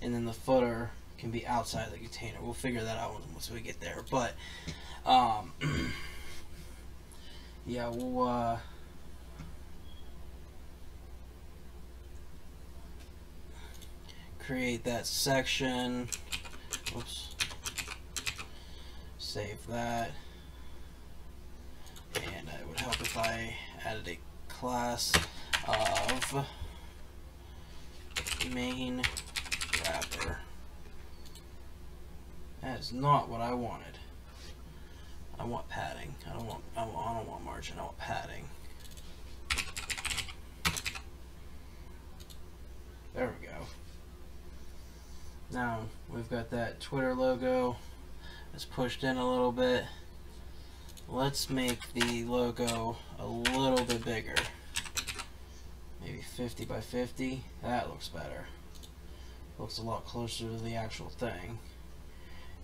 and then the footer can be outside the container. We'll figure that out once we get there, but um, yeah, we'll uh, create that section. Oops. Save that. And it would help if I added a class of main wrapper. That is not what I wanted. I want padding. I don't want. I don't want margin. I want padding. There we go. Now we've got that Twitter logo. It's pushed in a little bit. Let's make the logo a little bit bigger. Maybe fifty by fifty. That looks better. Looks a lot closer to the actual thing.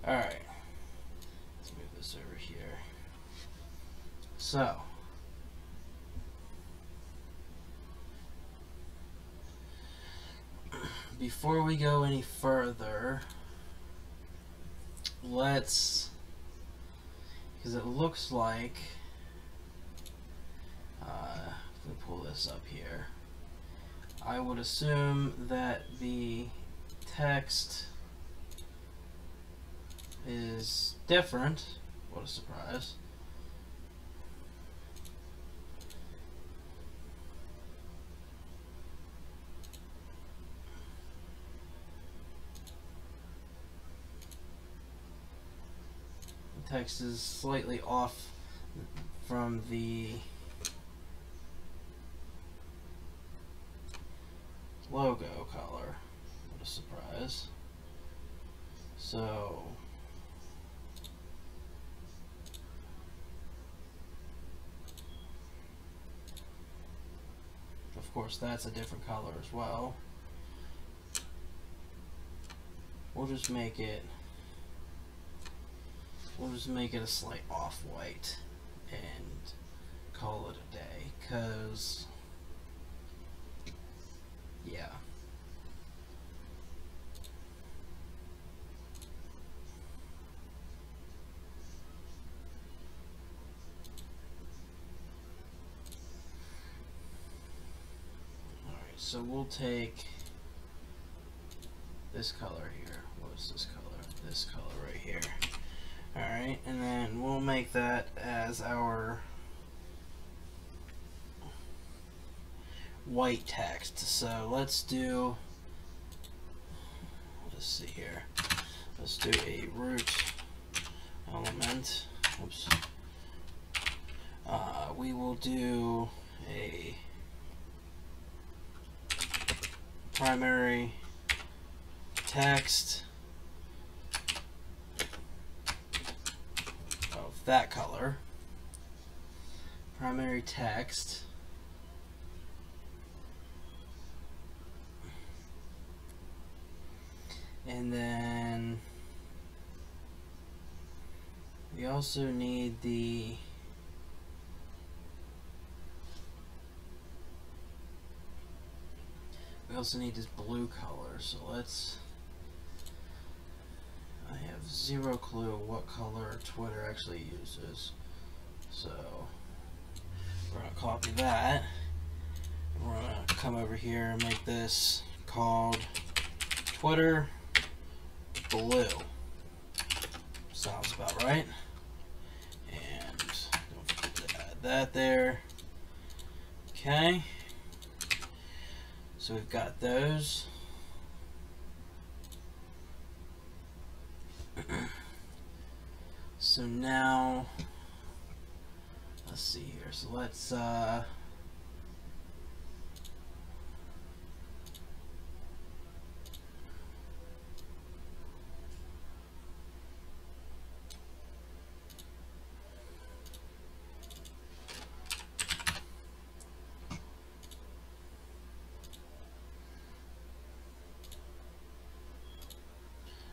All right. Let's move this over here. So, before we go any further, let's, because it looks like, uh, if we pull this up here, I would assume that the text is different. What a surprise. Text is slightly off from the logo color. What a surprise. So of course that's a different color as well. We'll just make it We'll just make it a slight off-white and call it a day, because, yeah. All right, so we'll take this color here. What is this color? This color right here. Alright, and then we'll make that as our white text. So let's do, let's see here, let's do a root element. Oops. Uh, we will do a primary text that color, primary text, and then we also need the we also need this blue color. So let's, I have zero clue what color Twitter actually uses, so we're going to copy that. We're going to come over here and make this called Twitter Blue. Sounds about right. And don't forget to add that there. Okay. So we've got those. So now, let's see here. So let's, uh,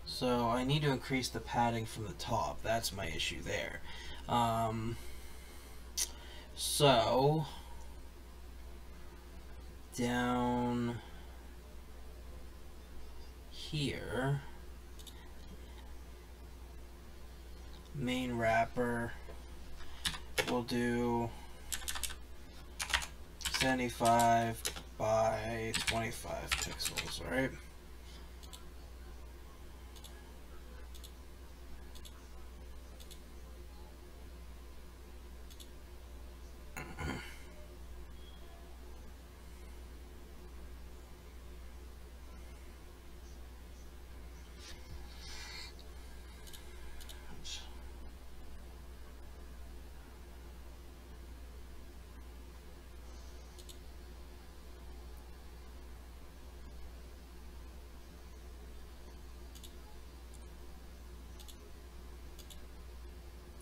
so I need to increase the padding from the top. That's my issue there. Um, so down here, main wrapper, we'll do seventy-five by twenty-five pixels, all right?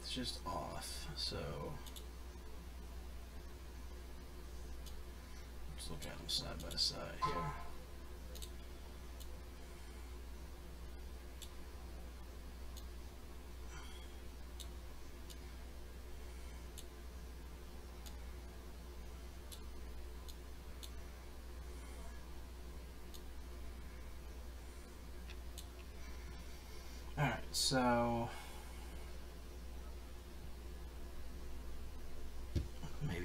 Just off, so let's look at them side by side here. All right, so.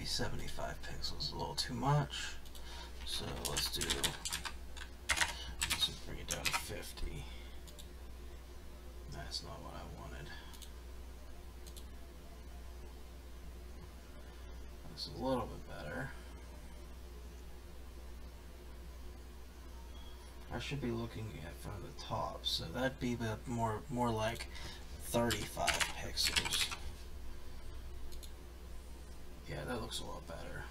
seventy-five pixels is a little too much, so let's do, let's just bring it down to fifty. That's not what I wanted. That's a little bit better. I should be looking at from the top, so that'd be more, more like thirty-five pixels. Yeah, that looks a lot better.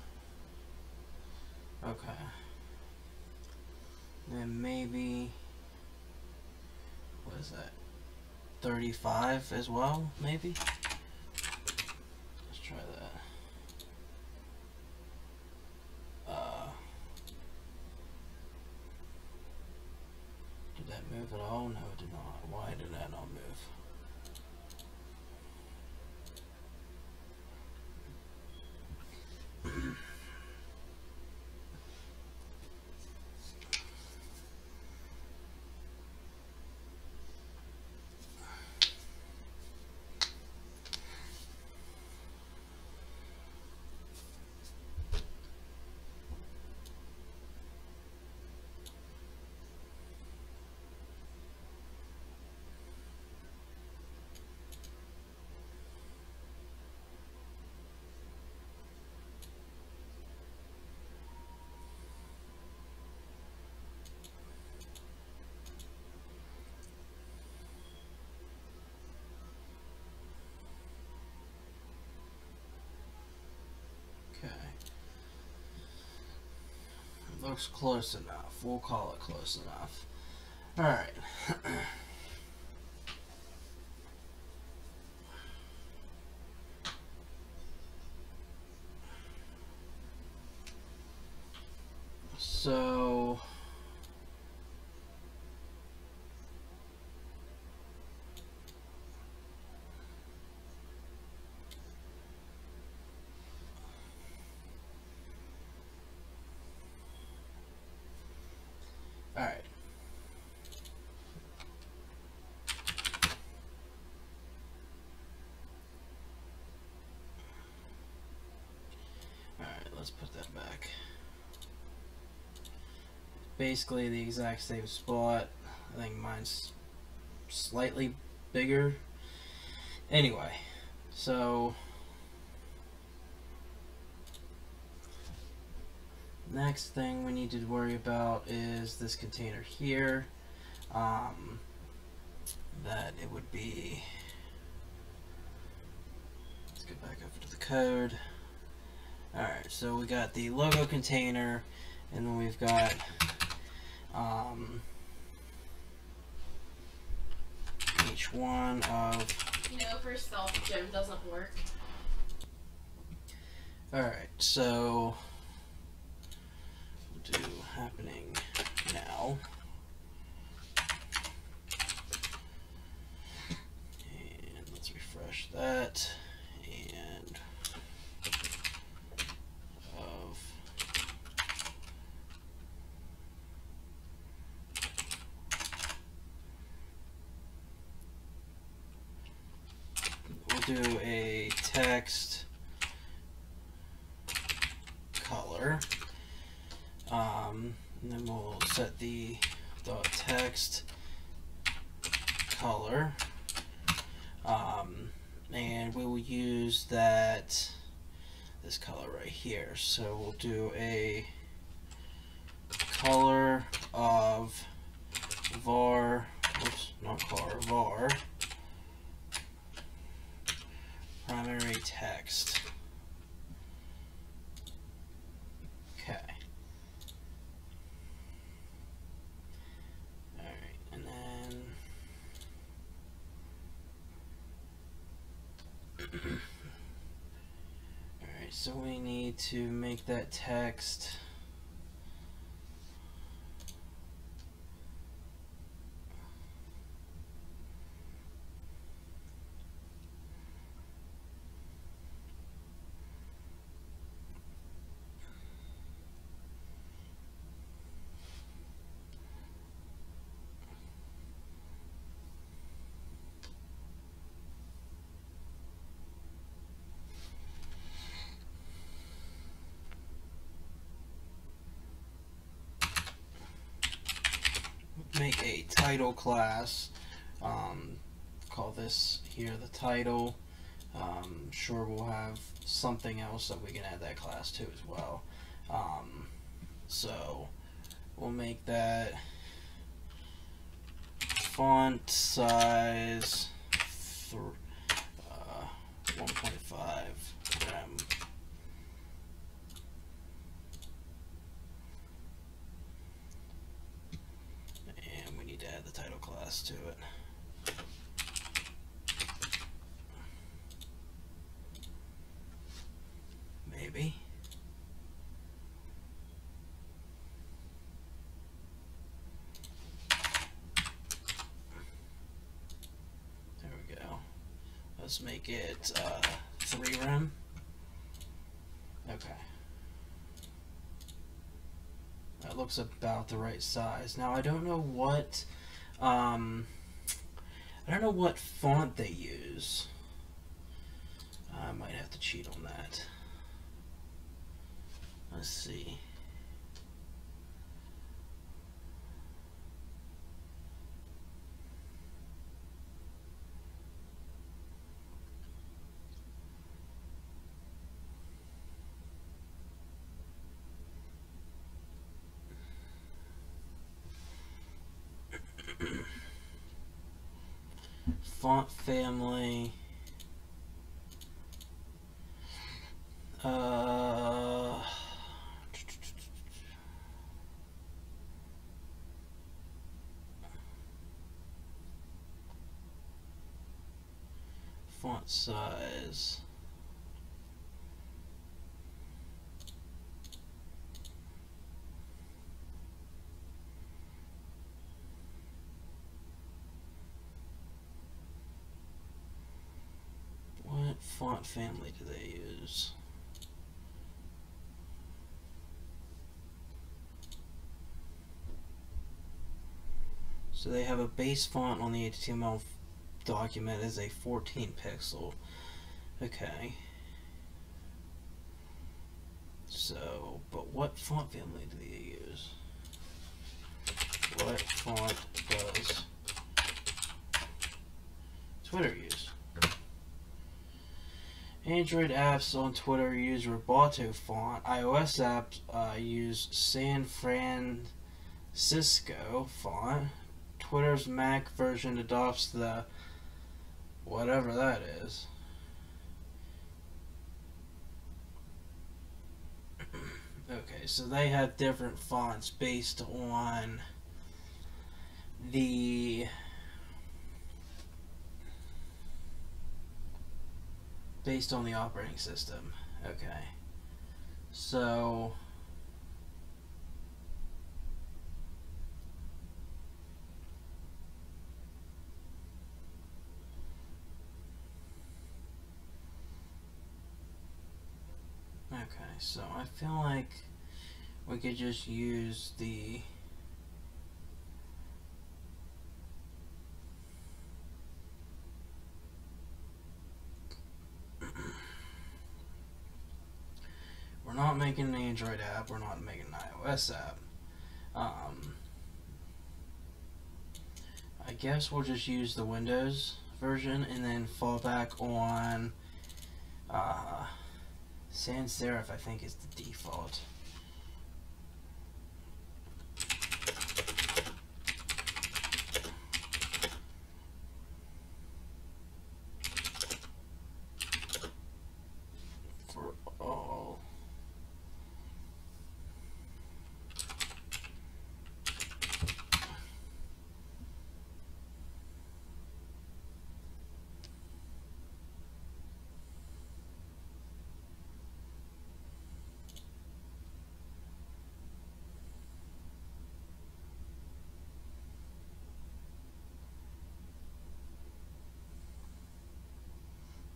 Okay. Then maybe, what is that? thirty-five as well, maybe? Let's try that. Uh, did that move at all? No, it did not. Why did that not move? Looks close enough. We'll call it close enough. All right. So let's put that back. Basically the exact same spot. I think mine's slightly bigger. Anyway, so next thing we need to worry about is this container here. Um, that it would be. Let's get back over to the code. Alright, so we got the logo container, and then we've got um, each one of... You know, for self, Jim doesn't work. Alright, so we'll do happening now. And let's refresh that. Do a text color. And then we'll set the dot text color. Um, and we will use that, this color right here. So we'll do a color of var, oops, not color, var primary text. Okay. All right, and then all right, so we need to make that text. Make a title class, um, call this here the title. Um, sure, we'll have something else that we can add that class to as well. Um, so we'll make that font size uh, one point five rem. Title class to it. Maybe. There we go. Let's make it uh, three rem. Okay. That looks about the right size. Now I don't know what Um, I don't know what font they use. I might have to cheat on that. Let's see. Font family, uh, font size, font family do they use? So they have a base font on the H T M L document as a fourteen pixel. Okay. So, but what font family do they use? What font does Twitter use? Android apps on Twitter use Roboto font. iOS apps uh, use San Francisco font. Twitter's Mac version adopts the whatever that is. Okay, so they have different fonts based on the based on the operating system. Okay, so okay, so I feel like we could just use the We're not making an Android app, we're not making an iOS app. Um, I guess we'll just use the Windows version and then fall back on uh, sans serif, I think, is the default.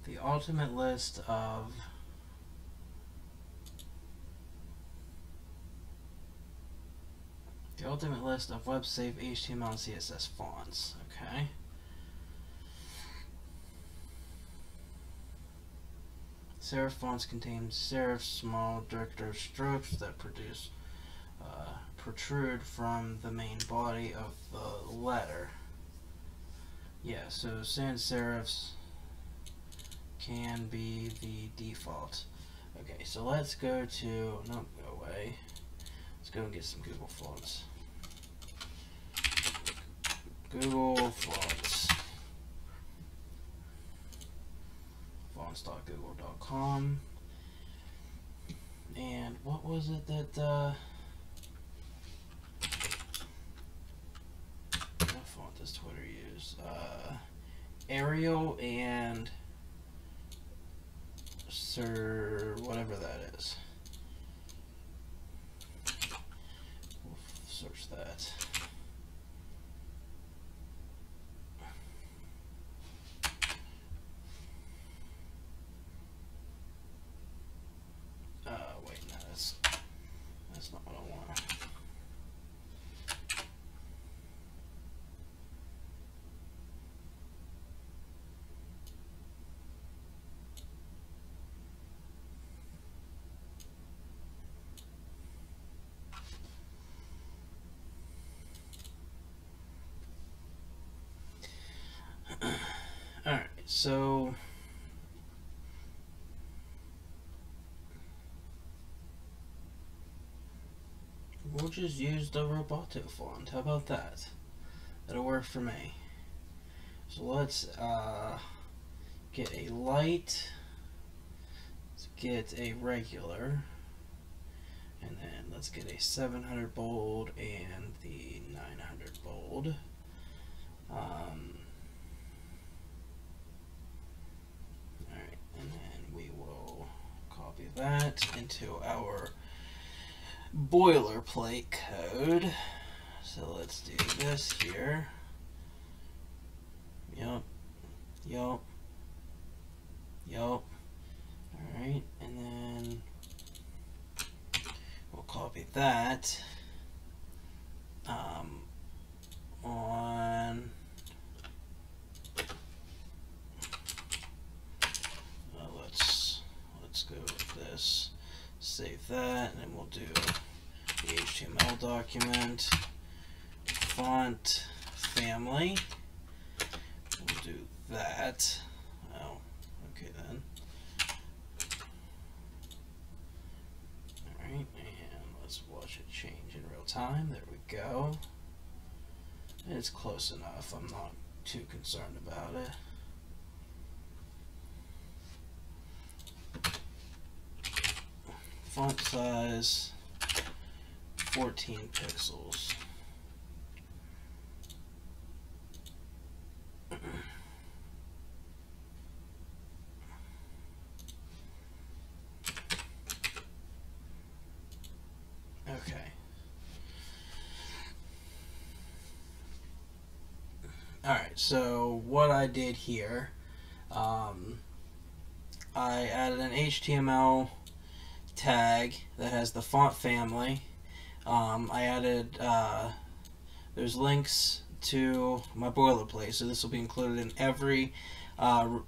The ultimate list of the ultimate list of web safe H T M L and C S S fonts. Okay. Serif fonts contain serif small decorative strokes that produce uh, protrude from the main body of the letter. Yeah. So sans serifs can be the default. Okay, so let's go to, no, go away. Let's go and get some Google Fonts. Google Fonts. Fonts dot google dot com. And what was it that, uh, what font does Twitter use? Uh, Arial and or whatever that is. We'll search that. Uh, wait, no, that's, that's not what I want. So, we'll just use the Roboto font. How about that? That'll work for me. So let's uh, get a light, let's get a regular, and then let's get a seven hundred bold and the nine hundred bold. Um, That into our boilerplate code. So let's do this here. Yup, yup, yup. Alright, and then we'll copy that um, on. Uh, let's let's go. This, save that, and then we'll do the H T M L document font family. We'll do that. Oh, okay then. All right, and let's watch it change in real time. There we go. And it's close enough. I'm not too concerned about it. Font size fourteen pixels. Okay. All right. So what I did here, um, I added an H T M L tag that has the font family. Um, I added uh, there's links to my boilerplate, so this will be included in every uh, re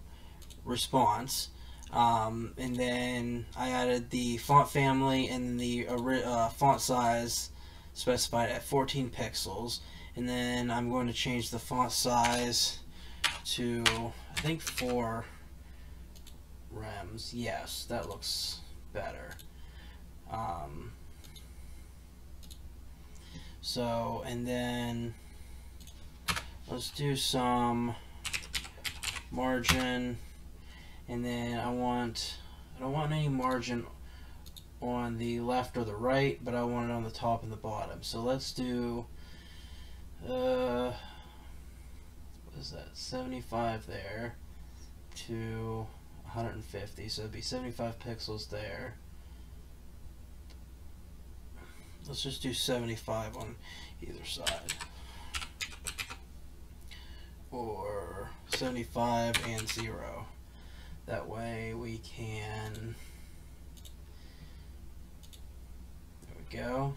response. Um, and then I added the font family and the uh, font size specified at fourteen pixels, and then I'm going to change the font size to, I think, four rems. Yes, that looks better. Um, so, and then let's do some margin, and then I want, I don't want any margin on the left or the right, but I want it on the top and the bottom. So let's do, uh, what is that, seventy-five there to one hundred fifty, so it'd be seventy-five pixels there. Let's just do seventy-five on either side, or seventy-five and zero. That way we can, there we go.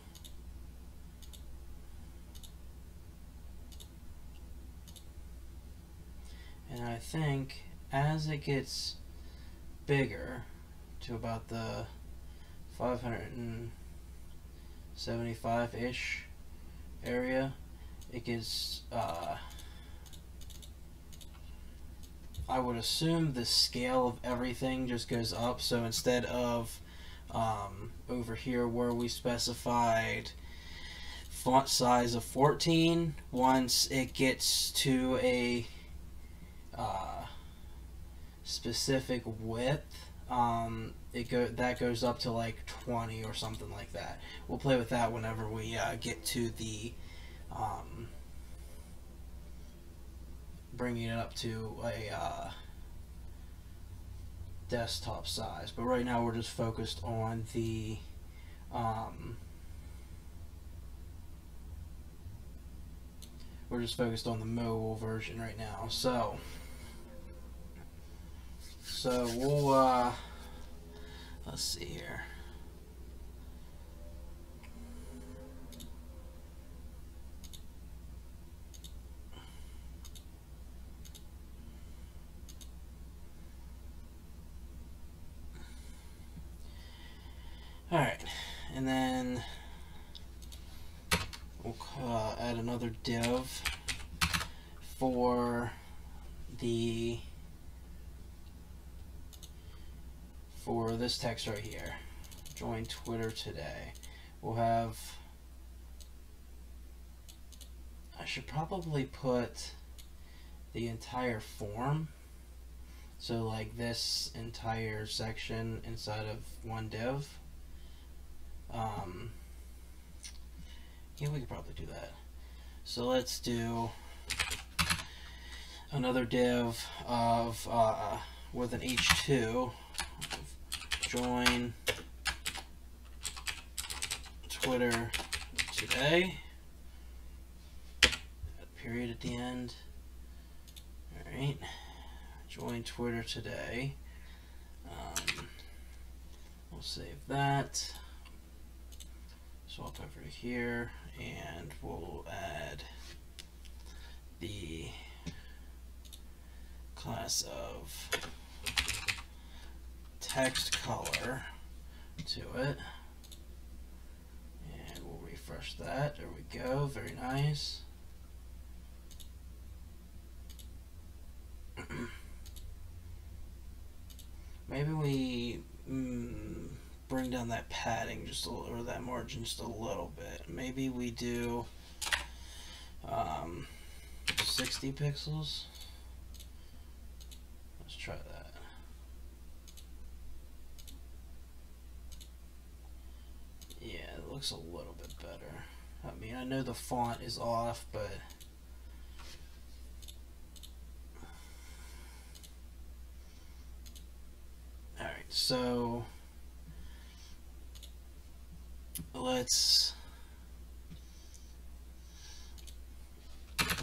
And I think as it gets bigger to about the five hundred seventy-five-ish area, it gets, uh, I would assume the scale of everything just goes up. So instead of um, over here where we specified font size of fourteen, once it gets to a uh, specific width, um, it go that goes up to like twenty or something like that. We'll play with that whenever we uh, get to the um, bringing it up to a uh, desktop size, but right now we're just focused on the um, we're just focused on the mobile version right now. So, so we'll uh, let's see here. Alright, and then we'll uh, add another div for the for this text right here. Join Twitter today. We'll have, I should probably put the entire form, so like this entire section inside of one div. Um, yeah, we could probably do that. So let's do another div of, uh, with an H two, join Twitter today, period at the end. Alright, join Twitter today. Um, we'll save that. Swap over to here, and we'll add the class of text color to it, and we'll refresh that. There we go. Very nice. Maybe we mm, bring down that padding just a little, or that margin just a little bit. Maybe we do um, sixty pixels. Let's try that. Yeah, it looks a little bit better. I mean, I know the font is off, but alright, so let's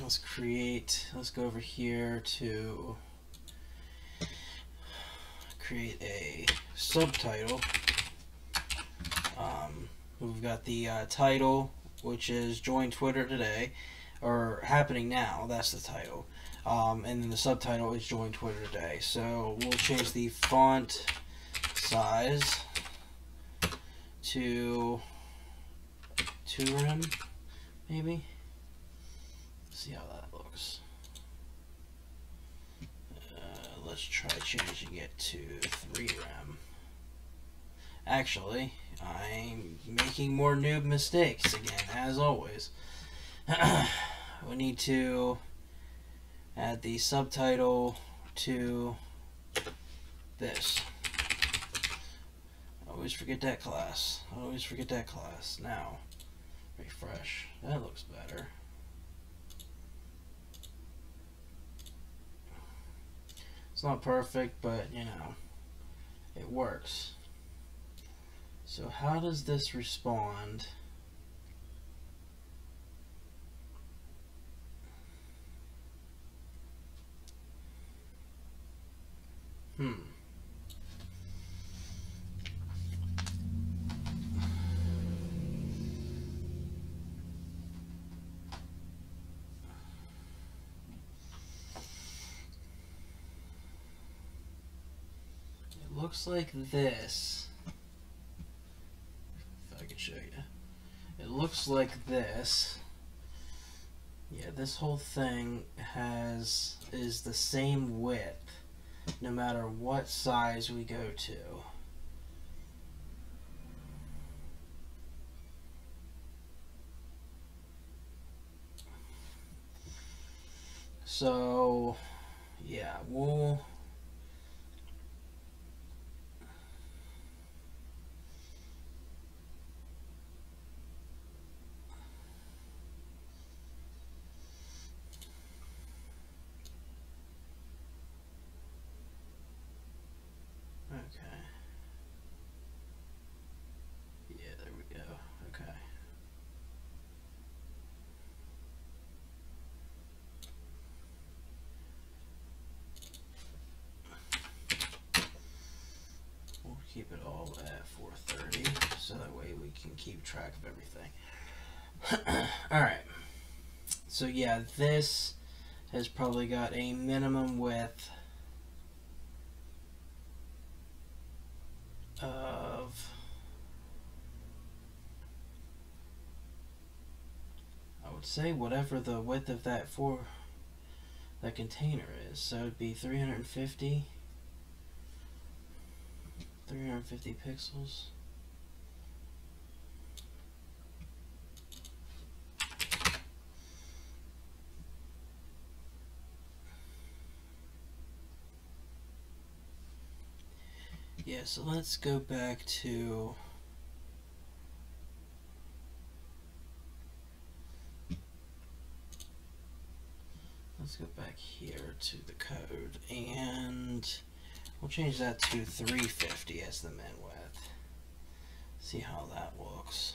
let's create let's go over here to create a subtitle. Um, we've got the uh, title, which is join Twitter today, or happening now, that's the title, um, and then the subtitle is join Twitter today. So we'll change the font size to to run, maybe. See how that looks. Uh, let's try changing it to three RAM. Actually, I'm making more noob mistakes again, as always. We need to add the subtitle to this. I always forget that class. I always forget that class. Now, refresh. That looks better. It's not perfect, but you know, it works. So how does this respond? Hmm. It looks like this. Show you. It looks like this. Yeah, this whole thing has is the same width no matter what size we go to. So yeah, we'll keep it all at four thirty, so that way we can keep track of everything. Alright, so yeah, this has probably got a minimum width of, I would say, whatever the width of that for that container is, so it'd be three hundred fifty. three hundred fifty pixels. Yeah, so let's go back to let's go back here to the code, and we'll change that to three fifty as the min width. See how that looks.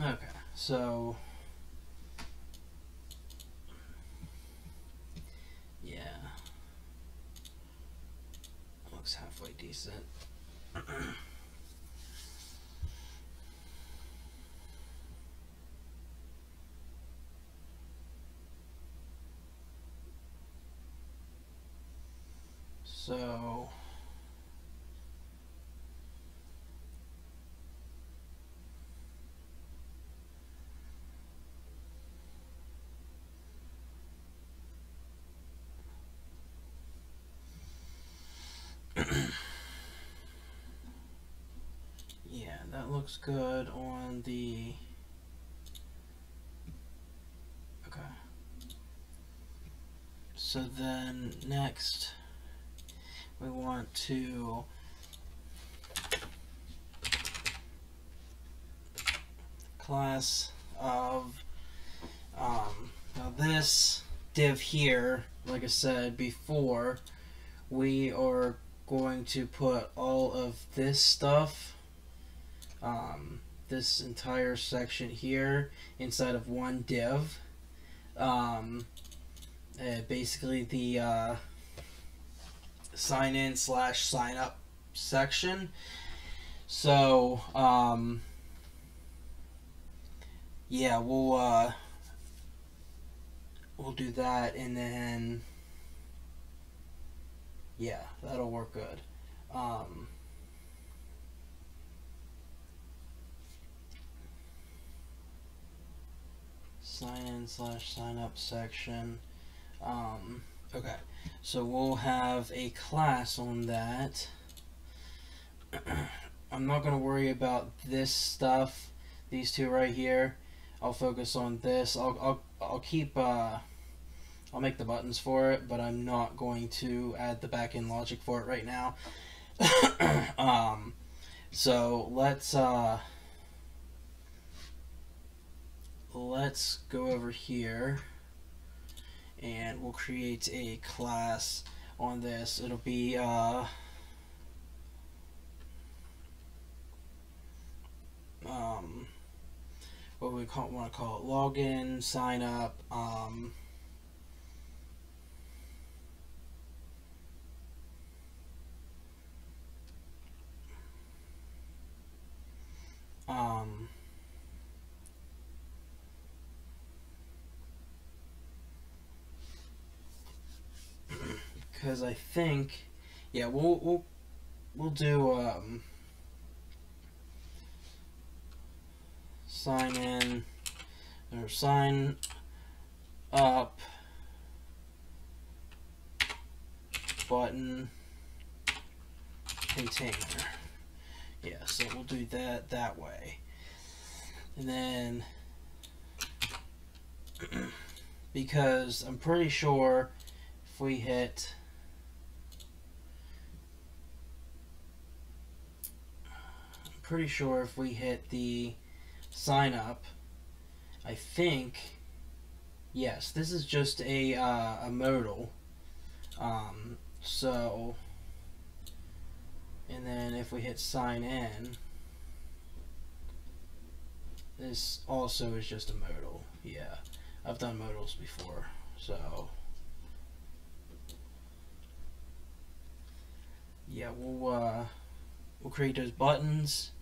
Okay, so halfway decent. So that looks good on the, okay. So then next we want to class of, um, now this div here, like I said before, we are going to put all of this stuff, Um, this entire section here, inside of one div. Um, uh, basically the uh, sign in slash sign up section. So um, yeah, we'll uh, we'll do that, and then yeah, that'll work good. Um, sign in slash sign up section. Um, okay, so we'll have a class on that. I'm not going to worry about this stuff, these two right here. I'll focus on this. I'll, I'll, I'll keep, uh, I'll make the buttons for it, but I'm not going to add the back-end logic for it right now. um, so let's, uh, let's go over here and we'll create a class on this. It'll be, uh, um, what we call, want to call it, login, sign up, um, um, because I think, yeah, we'll, we'll, we'll do, um, sign in or sign up button container. Yeah, so we'll do that that way. And then because I'm pretty sure if we hit I'm pretty sure if we hit the sign up, I think, yes, this is just a, uh, a modal, um, so, and then if we hit sign in, this also is just a modal. Yeah, I've done modals before, so, yeah, we'll, uh, we'll create those buttons,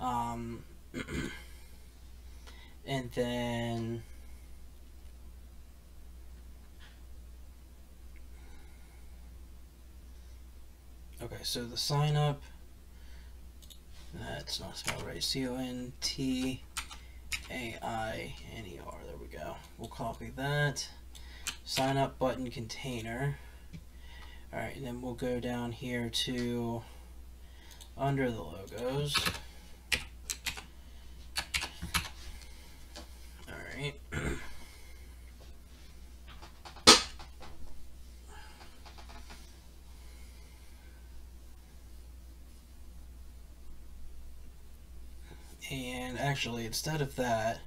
um, and then okay, so the sign up, that's not spelled right, C O N T A I N E R, there we go. We'll copy that sign up button container. All right, and then we'll go down here to under the logos. And actually, instead of that,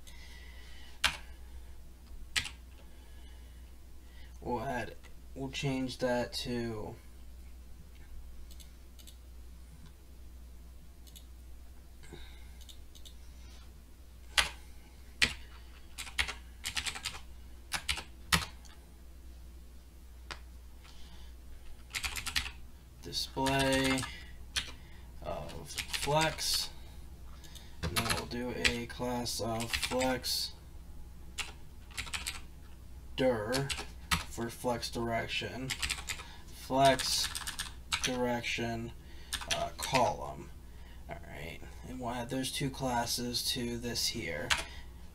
we'll add, we'll change that to display of flex, and then we'll do a class of flex dir for flex direction, flex direction uh, column. All right, and we'll add those two classes to this here,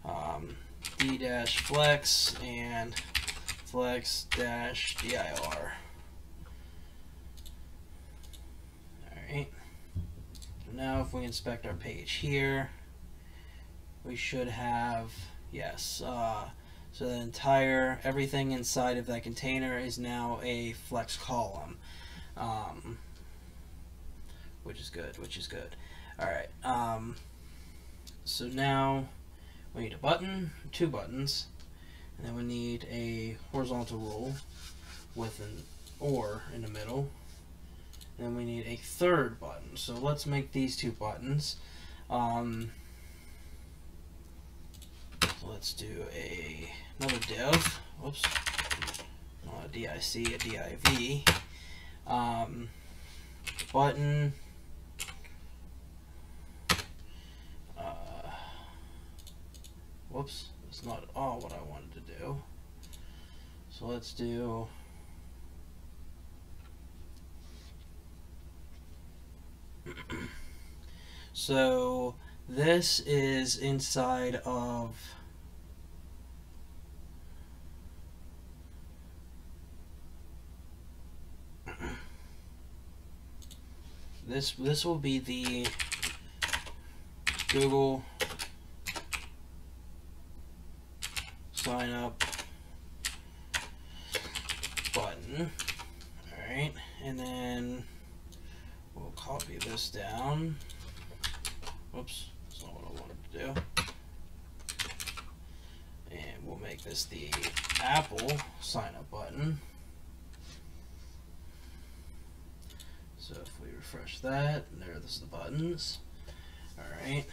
um, d dash flex and flex dash dir. Now if we inspect our page here, we should have, yes, uh, so the entire, everything inside of that container is now a flex column, um, which is good, which is good. Alright, um, so now we need a button, two buttons, and then we need a horizontal rule with an or in the middle. Then we need a third button, so let's make these two buttons. Um, so let's do a another div. Oops, not a dic, a div, um, button, uh, whoops, that's not all what I wanted to do. So let's do, so this is inside of this. This will be the Google sign up button. All right, and then we'll copy this down. Whoops, that's not what I wanted to do. And we'll make this the Apple sign up button. So if we refresh that, and there, this is the buttons. All right.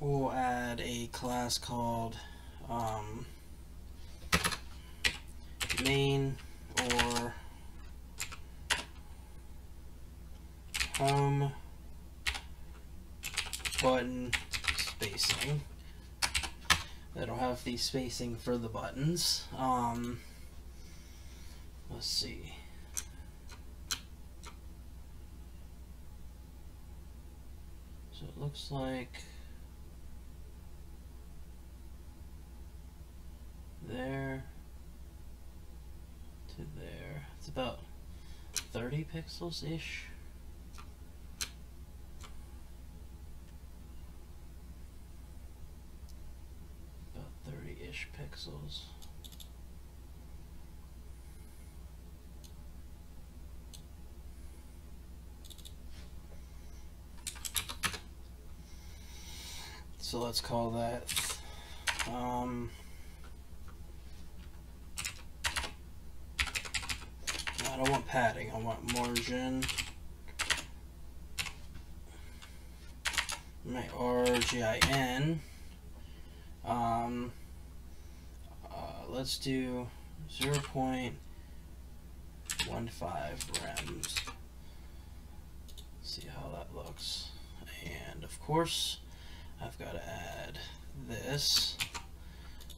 We'll add a class called um, main or home button spacing. That'll have the spacing for the buttons. Um, let's see. So it looks like there to there. It's about thirty pixels ish. About thirty-ish pixels. So let's call that um I don't want padding, I want margin. My R G I N. Um, uh, let's do zero point one five rems. See how that looks. And of course, I've got to add this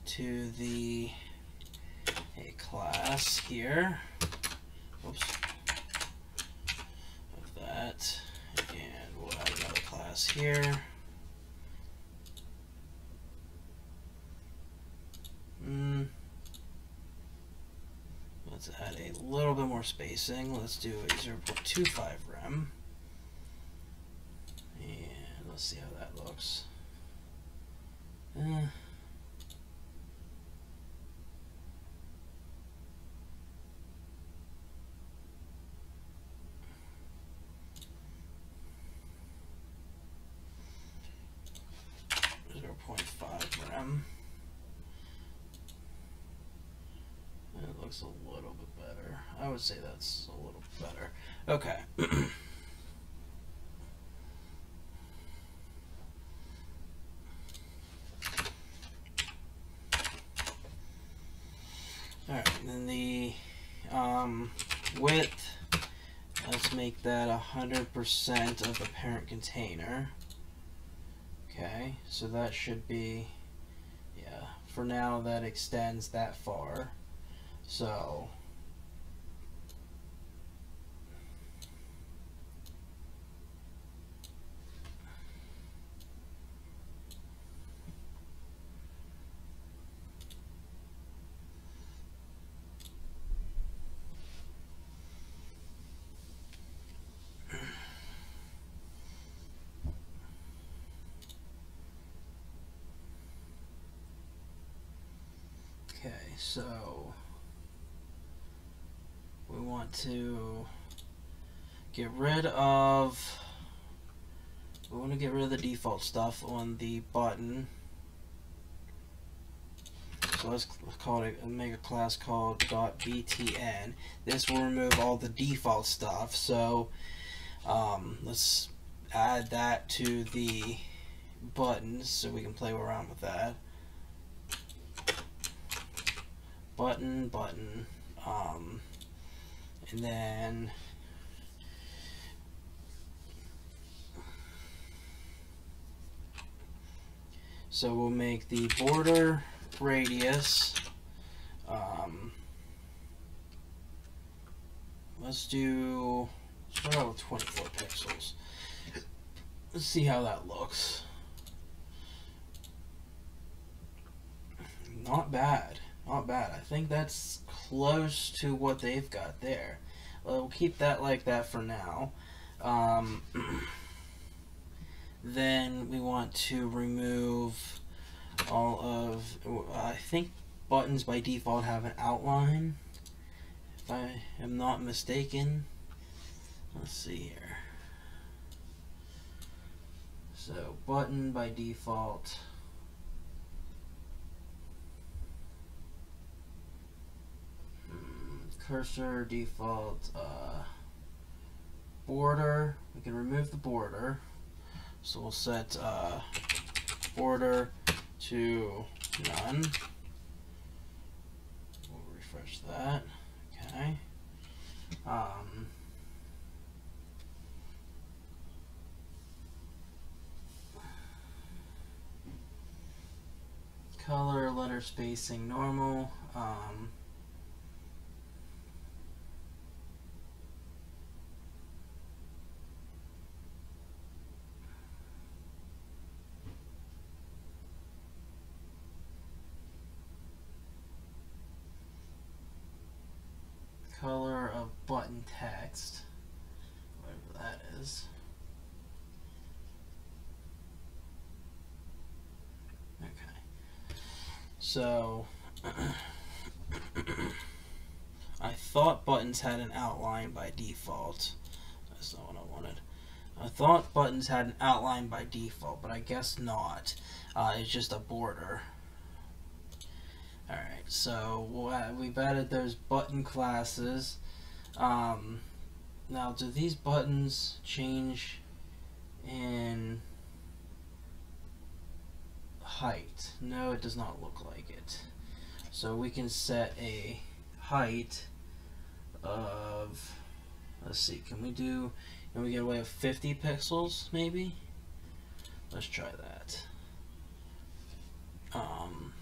to the a class here. Oops. Of that, and we'll add another class here. Mm. Let's add a little bit more spacing. Let's do a zero point two five rem, and let's see how that looks. Uh, a little bit better. I would say that's a little better. Okay. All right, and then the um, width, let's make that one hundred percent of the parent container. Okay, so that should be, yeah, for now that extends that far. So okay, so we want to get rid of, we want to get rid of the default stuff on the button. So let's call it, make a class called .btn. This will remove all the default stuff. So Um, let's add that to the buttons so we can play around with that. Button, button, um, and then so we'll make the border radius. Um, let's do start out with twenty-four pixels. Let's see how that looks. Not bad. Not bad. I think that's close to what they've got there. We'll keep that like that for now. Um, then we want to remove all of, I think buttons by default have an outline, if I am not mistaken. Let's see here. So button by default. Cursor default uh, border. We can remove the border, so we'll set uh, border to none. We'll refresh that. Okay. Um, color, letter spacing normal. Um, color of button text, whatever that is. Okay. So I thought buttons had an outline by default. That's not what I wanted. I thought buttons had an outline by default, but I guess not. Uh, it's just a border. Alright, so we'll add, we've added those button classes. Um, now, do these buttons change in height? No, it does not look like it. So we can set a height of, let's see, can we do, can we get away with fifty pixels maybe? Let's try that. Um...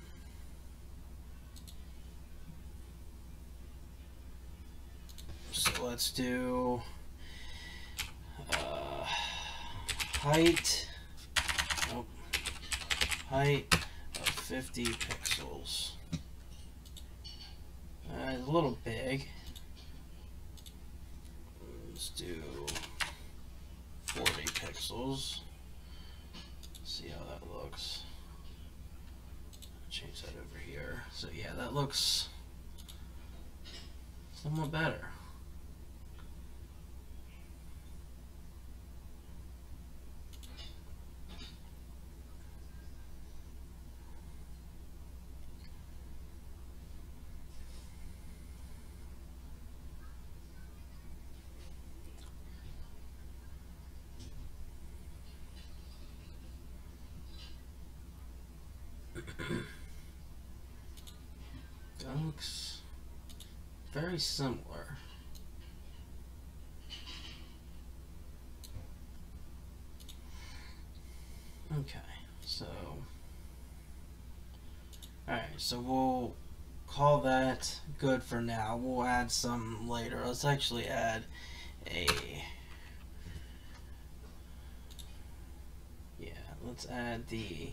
So let's do uh, height, nope, height of fifty pixels. Uh, it's a little big. Let's do forty pixels. See how that looks. Change that over here. So yeah, that looks somewhat better. Looks very similar. Okay, so alright, so we'll call that good for now. We'll add some later. Let's actually add a yeah, let's add the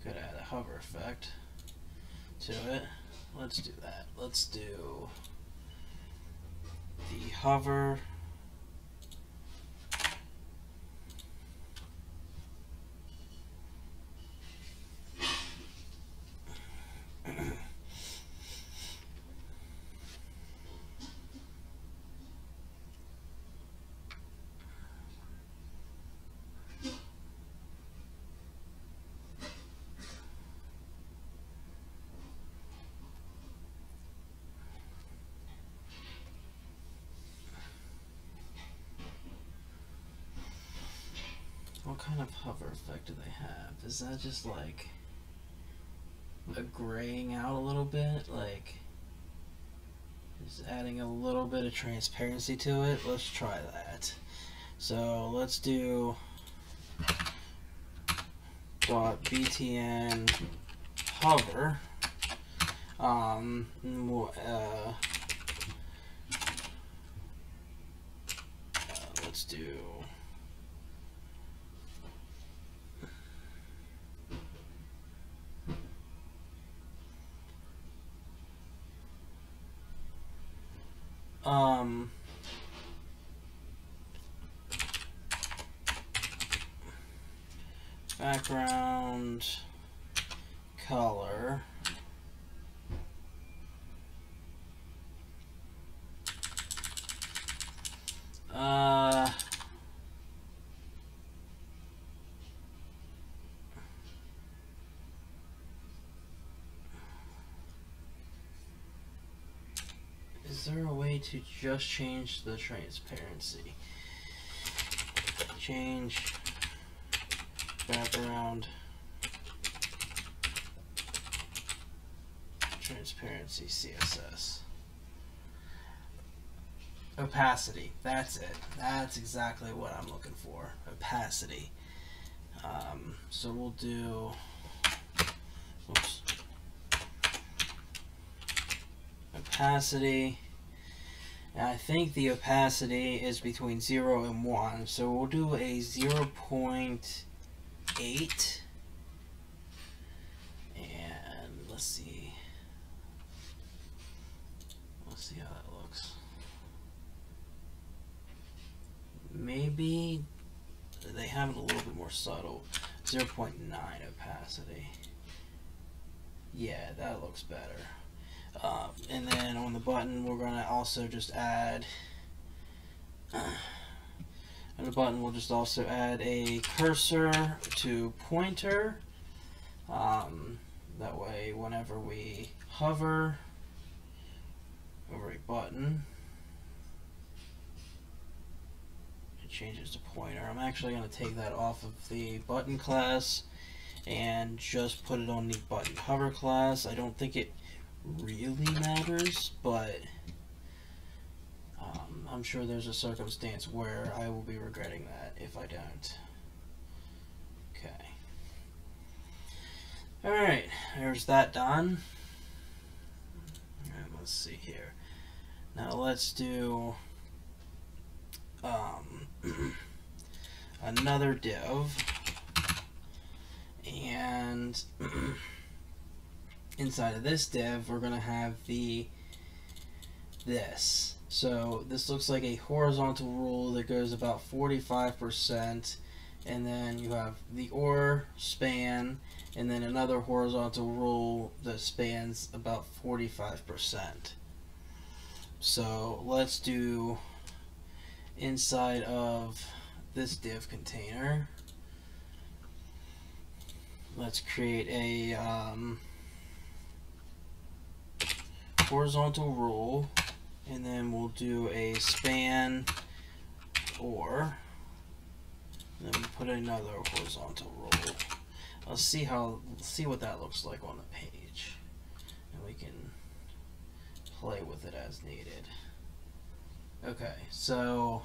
could add a hover effect to it. Let's do that. Let's do the hover kind of hover effect do they have? Is that just like a graying out a little bit, like just adding a little bit of transparency to it? Let's try that. So let's do dot btn hover. Um, we'll, uh, uh, let's do. Um, background color uh is there a way to just change the transparency? Change background transparency C S S. Opacity. That's it. That's exactly what I'm looking for. Opacity. Um, so we'll do. Oops. Opacity. And I think the opacity is between zero and one. So we'll do a zero point eight. And let's see. Let's see how that looks. Maybe they have it a little bit more subtle. zero point nine opacity. Yeah, that looks better. Um, and then on the button, we're going to also just add... Uh, on the button, we'll just also add a cursor to pointer. Um, that way, whenever we hover over a button... changes to pointer. I'm actually going to take that off of the button class and just put it on the button hover class. I don't think it really matters, but um, I'm sure there's a circumstance where I will be regretting that if I don't. Okay. Alright, there's that done. And let's see here. Now let's do um another div, and inside of this div we're gonna have the this so this looks like a horizontal rule that goes about forty-five percent, and then you have the or span, and then another horizontal rule that spans about forty-five percent. So let's do inside of this div container, let's create a um, horizontal rule, and then we'll do a span or, and then we'll put another horizontal rule. Let's see how see what that looks like on the page, and we can play with it as needed. Okay, so all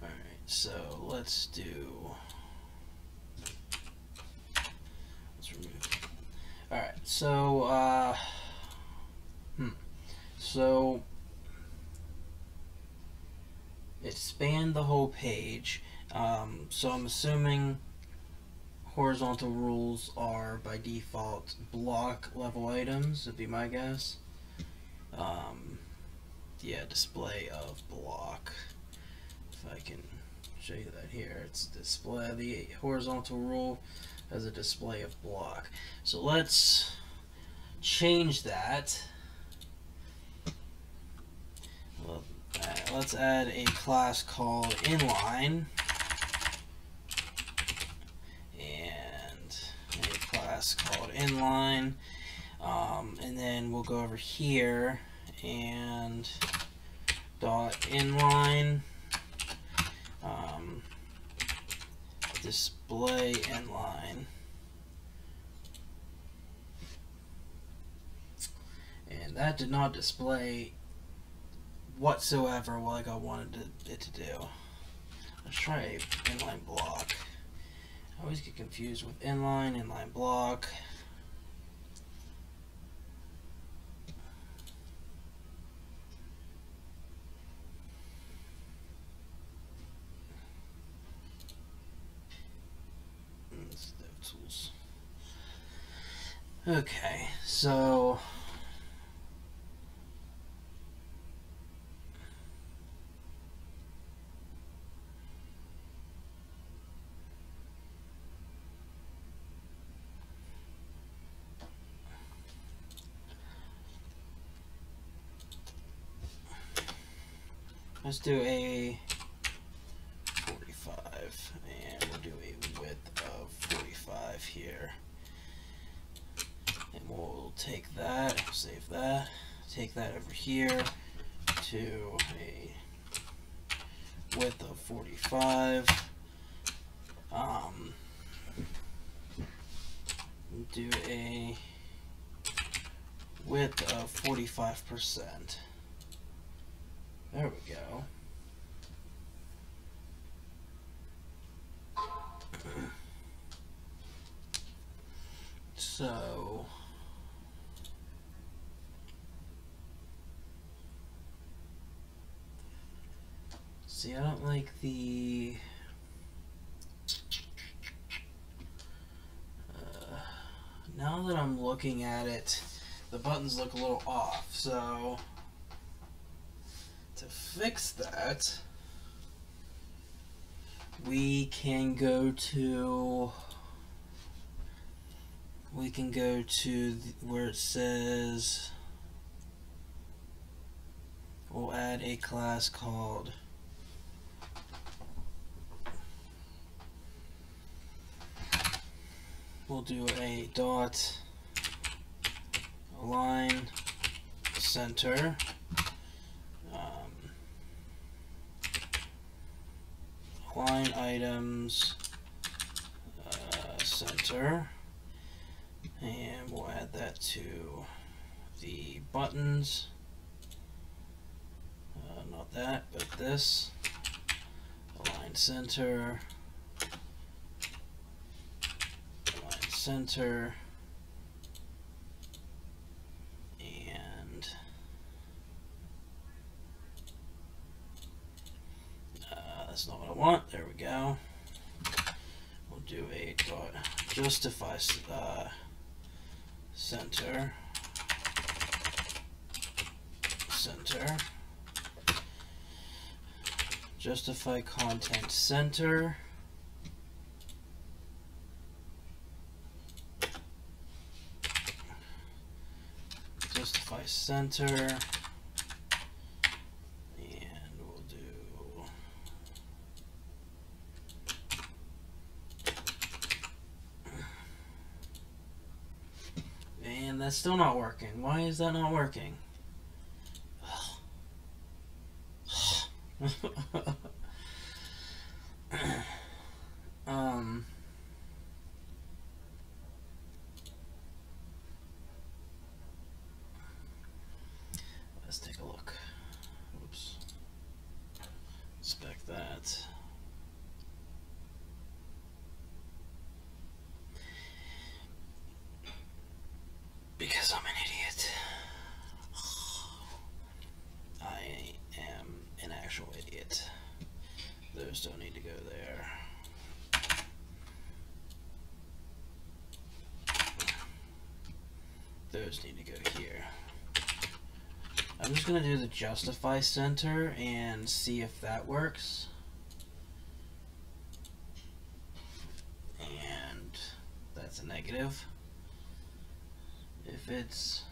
right, so let's do let's remove. All right, so uh, hmm, so. It spanned the whole page, um, so I'm assuming horizontal rules are by default block level items, would be my guess. Um, yeah, display of block. If I can show you that here, it's display the horizontal rule as a display of block. So let's change that. Well, let's add a class called inline, class called inline. Um, and then we'll go over here and dot inline um, display inline. And that did not display whatsoever like I wanted it to do. Let's try inline block. I always get confused with inline, inline block. Tools. Okay, so let's do a forty-five and we'll do a width of forty-five here. And we'll take that, save that, take that over here to a width of forty-five. Um, do a width of forty-five percent. There we go. So see, I don't like the uh, now that I'm looking at it, the buttons look a little off, so to fix that, we can go to, we can go to the, where it says, we'll add a class called we'll do a dot align center. Line items uh, center, and we'll add that to the buttons, uh, not that but this align center, align center, and that's not what I want. There we go. We'll do a dot justify uh, center, center, justify content center, justify center. That's still not working. Why is that not working? um, let's take a look. Oops. Inspect that. Because I'm an idiot. I am an actual idiot. Those don't need to go there. Those need to go here. I'm just gonna do the justify center and see if that works. And that's a negative. If it's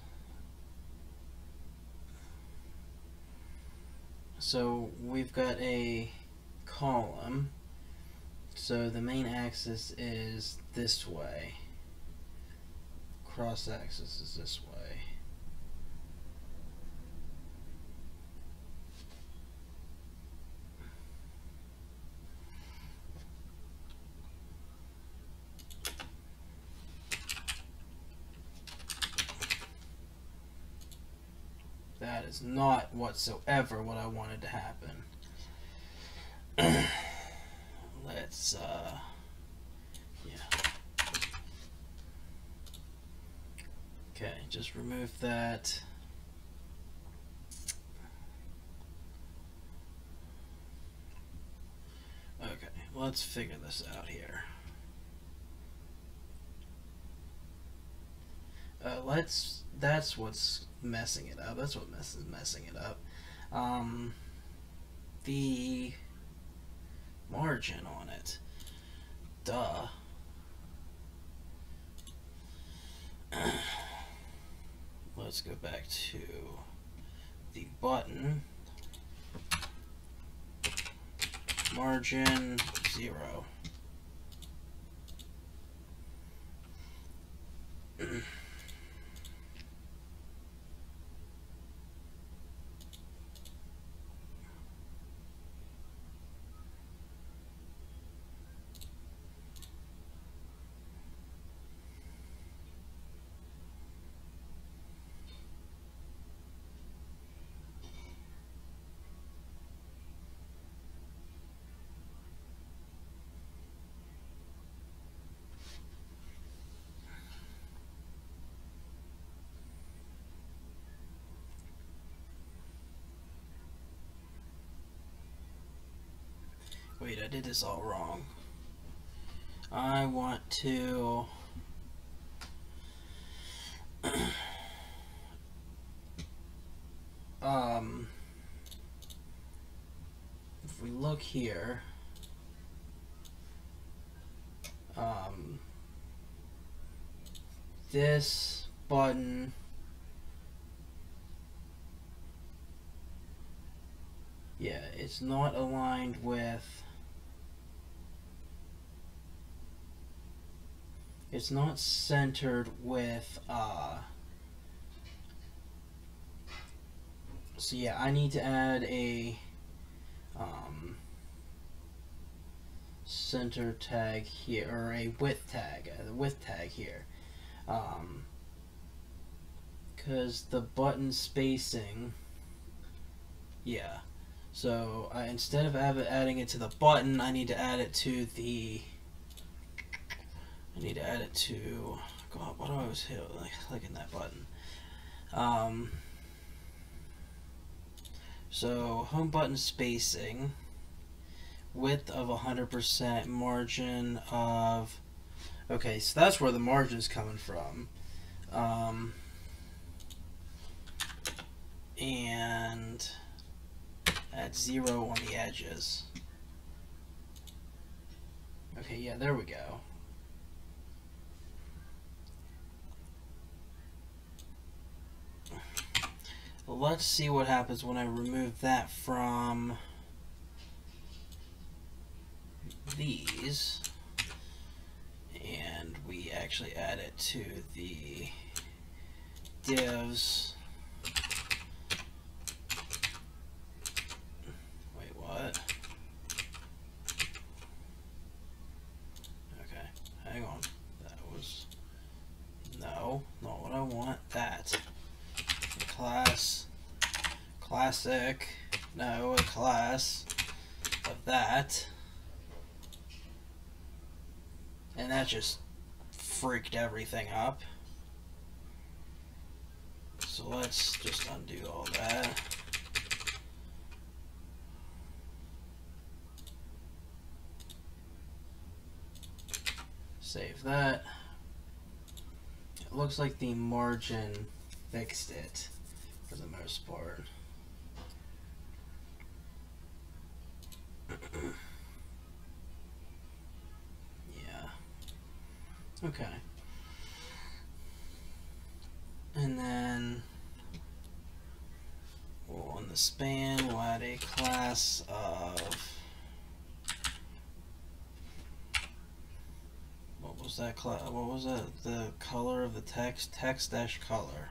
so, we've got a column, so the main axis is this way, cross axis is this way. That is not whatsoever what I wanted to happen. Let's, uh, yeah. Okay, just remove that. Okay, let's figure this out here. Uh, let's, that's what's messing it up. That's what mess is messing it up. Um, the margin on it. Duh. Let's go back to the button. Margin zero. Wait, I did this all wrong. I want to um if we look here, um this button yeah, it's not aligned with It's not centered with, uh, so yeah, I need to add a, um, center tag here, or a width tag, a width tag here, um, because the button spacing, yeah, so I, instead of adding it to the button, I need to add it to the, I need to add it to, God, what do I was here, like clicking that button. Um, so home button spacing, width of one hundred percent, margin of, okay, so that's where the margin is coming from. Um, and at zero on the edges. Okay, yeah, there we go. Let's see what happens when I remove that from these, and we actually add it to the divs. Wait, what? Okay, hang on. That was, no, not what I want. That. Class, classic, no, a class of that, and that just freaked everything up. So let's just undo all that. Save that. It looks like the margin fixed it. For the most part. Yeah. Okay. And then well, on the span, we'll add a class of what was was that class? What was that? The color of the text, text dash color.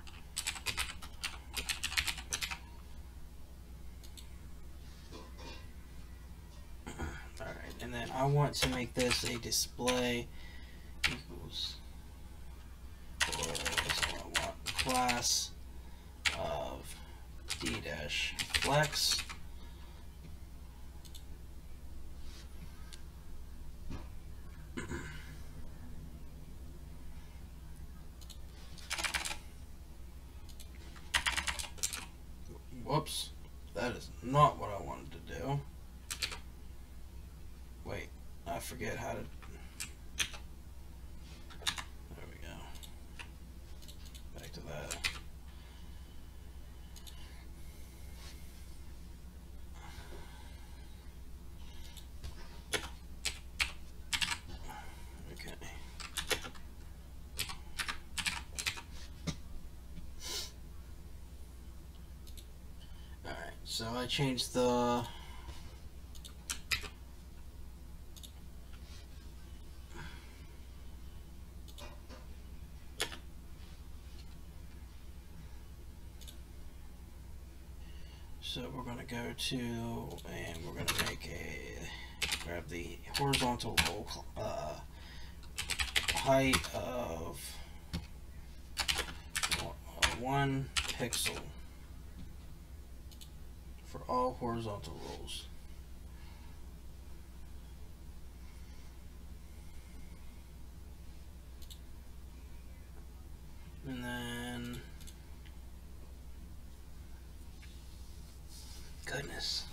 All right, and then I want to make this a display equals, or that's all I want, class of d dash flex. Whoops, that is not what I wanted to do. Wait, I forget how to. There we go. Back to that. So I changed the so we're going to go to, and we're going to make a, grab the horizontal uh, height of one pixel for all horizontal rows. And then, goodness.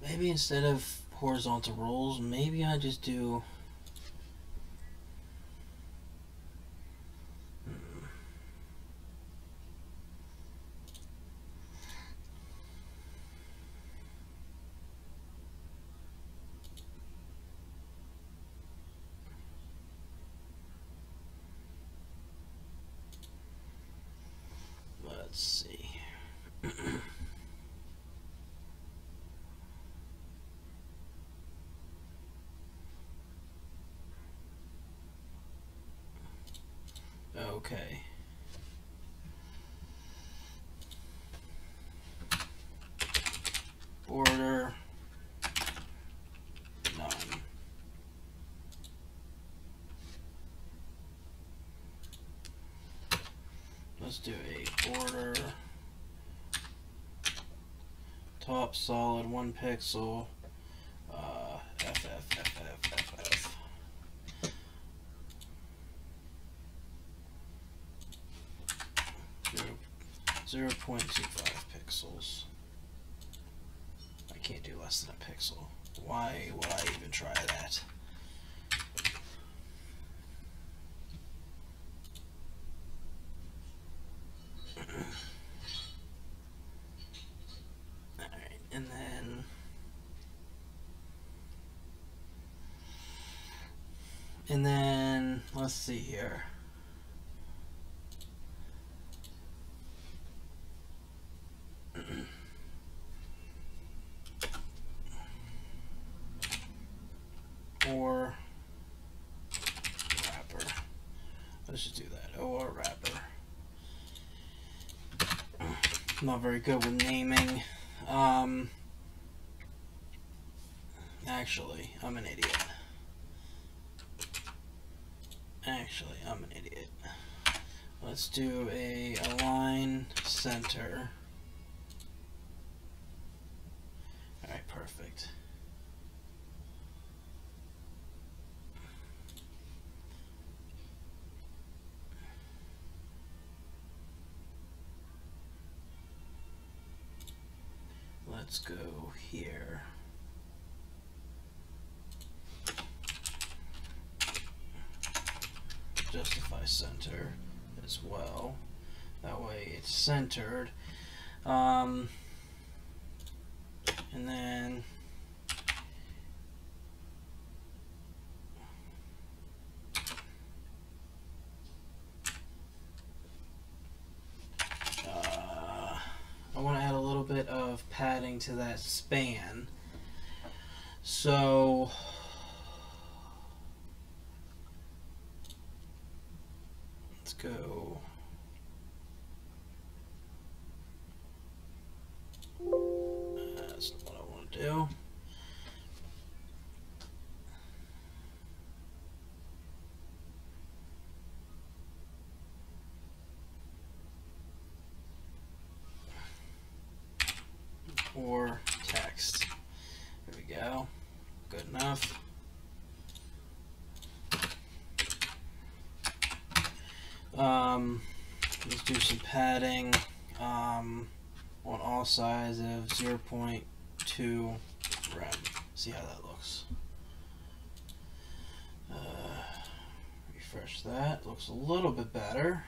Maybe instead of horizontal rows, maybe I just do okay. Border none. Let's do a border top solid one pixel. Uh, F F F F F F. zero point two five pixels. I can't do less than a pixel. Why would I even try that? All right, and then and then let's see here. Or wrapper. Let's just do that. Or wrapper. Not very good with naming. Um, actually, I'm an idiot. Actually, I'm an idiot. Let's do a align center. All right, perfect. Let's go here. Justify center as well. That way it's centered. Um, and then to that span. So let's go. That's not what I want to do. Or text. There we go. Good enough. Um, let's do some padding um, on all sides of zero point two rem. See how that looks. Uh, refresh that. Looks a little bit better.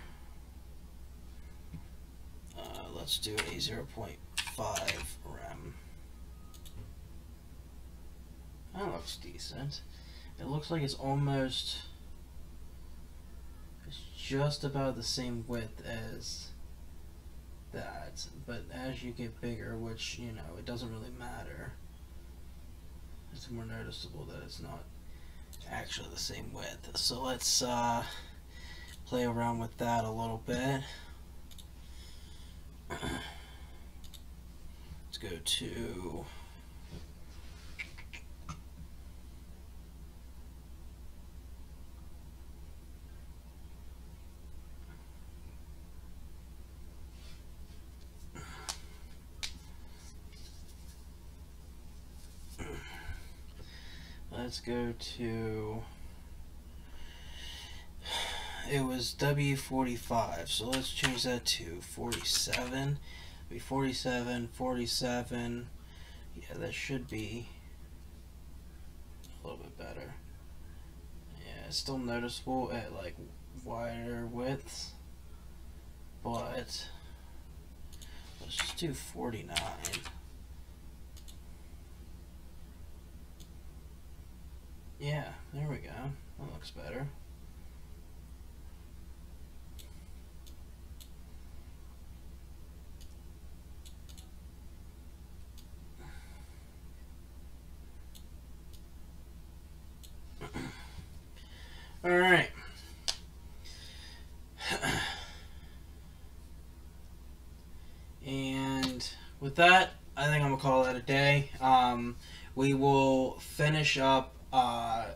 Uh, let's do a zero point five rem. That looks decent. It looks like it's almost, it's just about the same width as that, but as you get bigger, which, you know, it doesn't really matter, it's more noticeable that it's not actually the same width. So let's uh, play around with that a little bit. Go to let's go to it was W forty-five, so let's change that to forty-seven. forty-seven, forty-seven, yeah, that should be a little bit better. Yeah, it's still noticeable at like wider widths, but let's just do forty-nine. Yeah, there we go, that looks better. All right. And with that, I think I'm gonna call that a day. Um, we will finish up uh,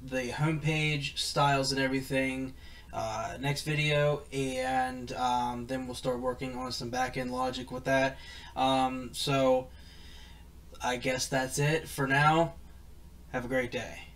the homepage styles and everything uh, next video, and um, then we'll start working on some back-end logic with that. Um, so I guess that's it for now. Have a great day.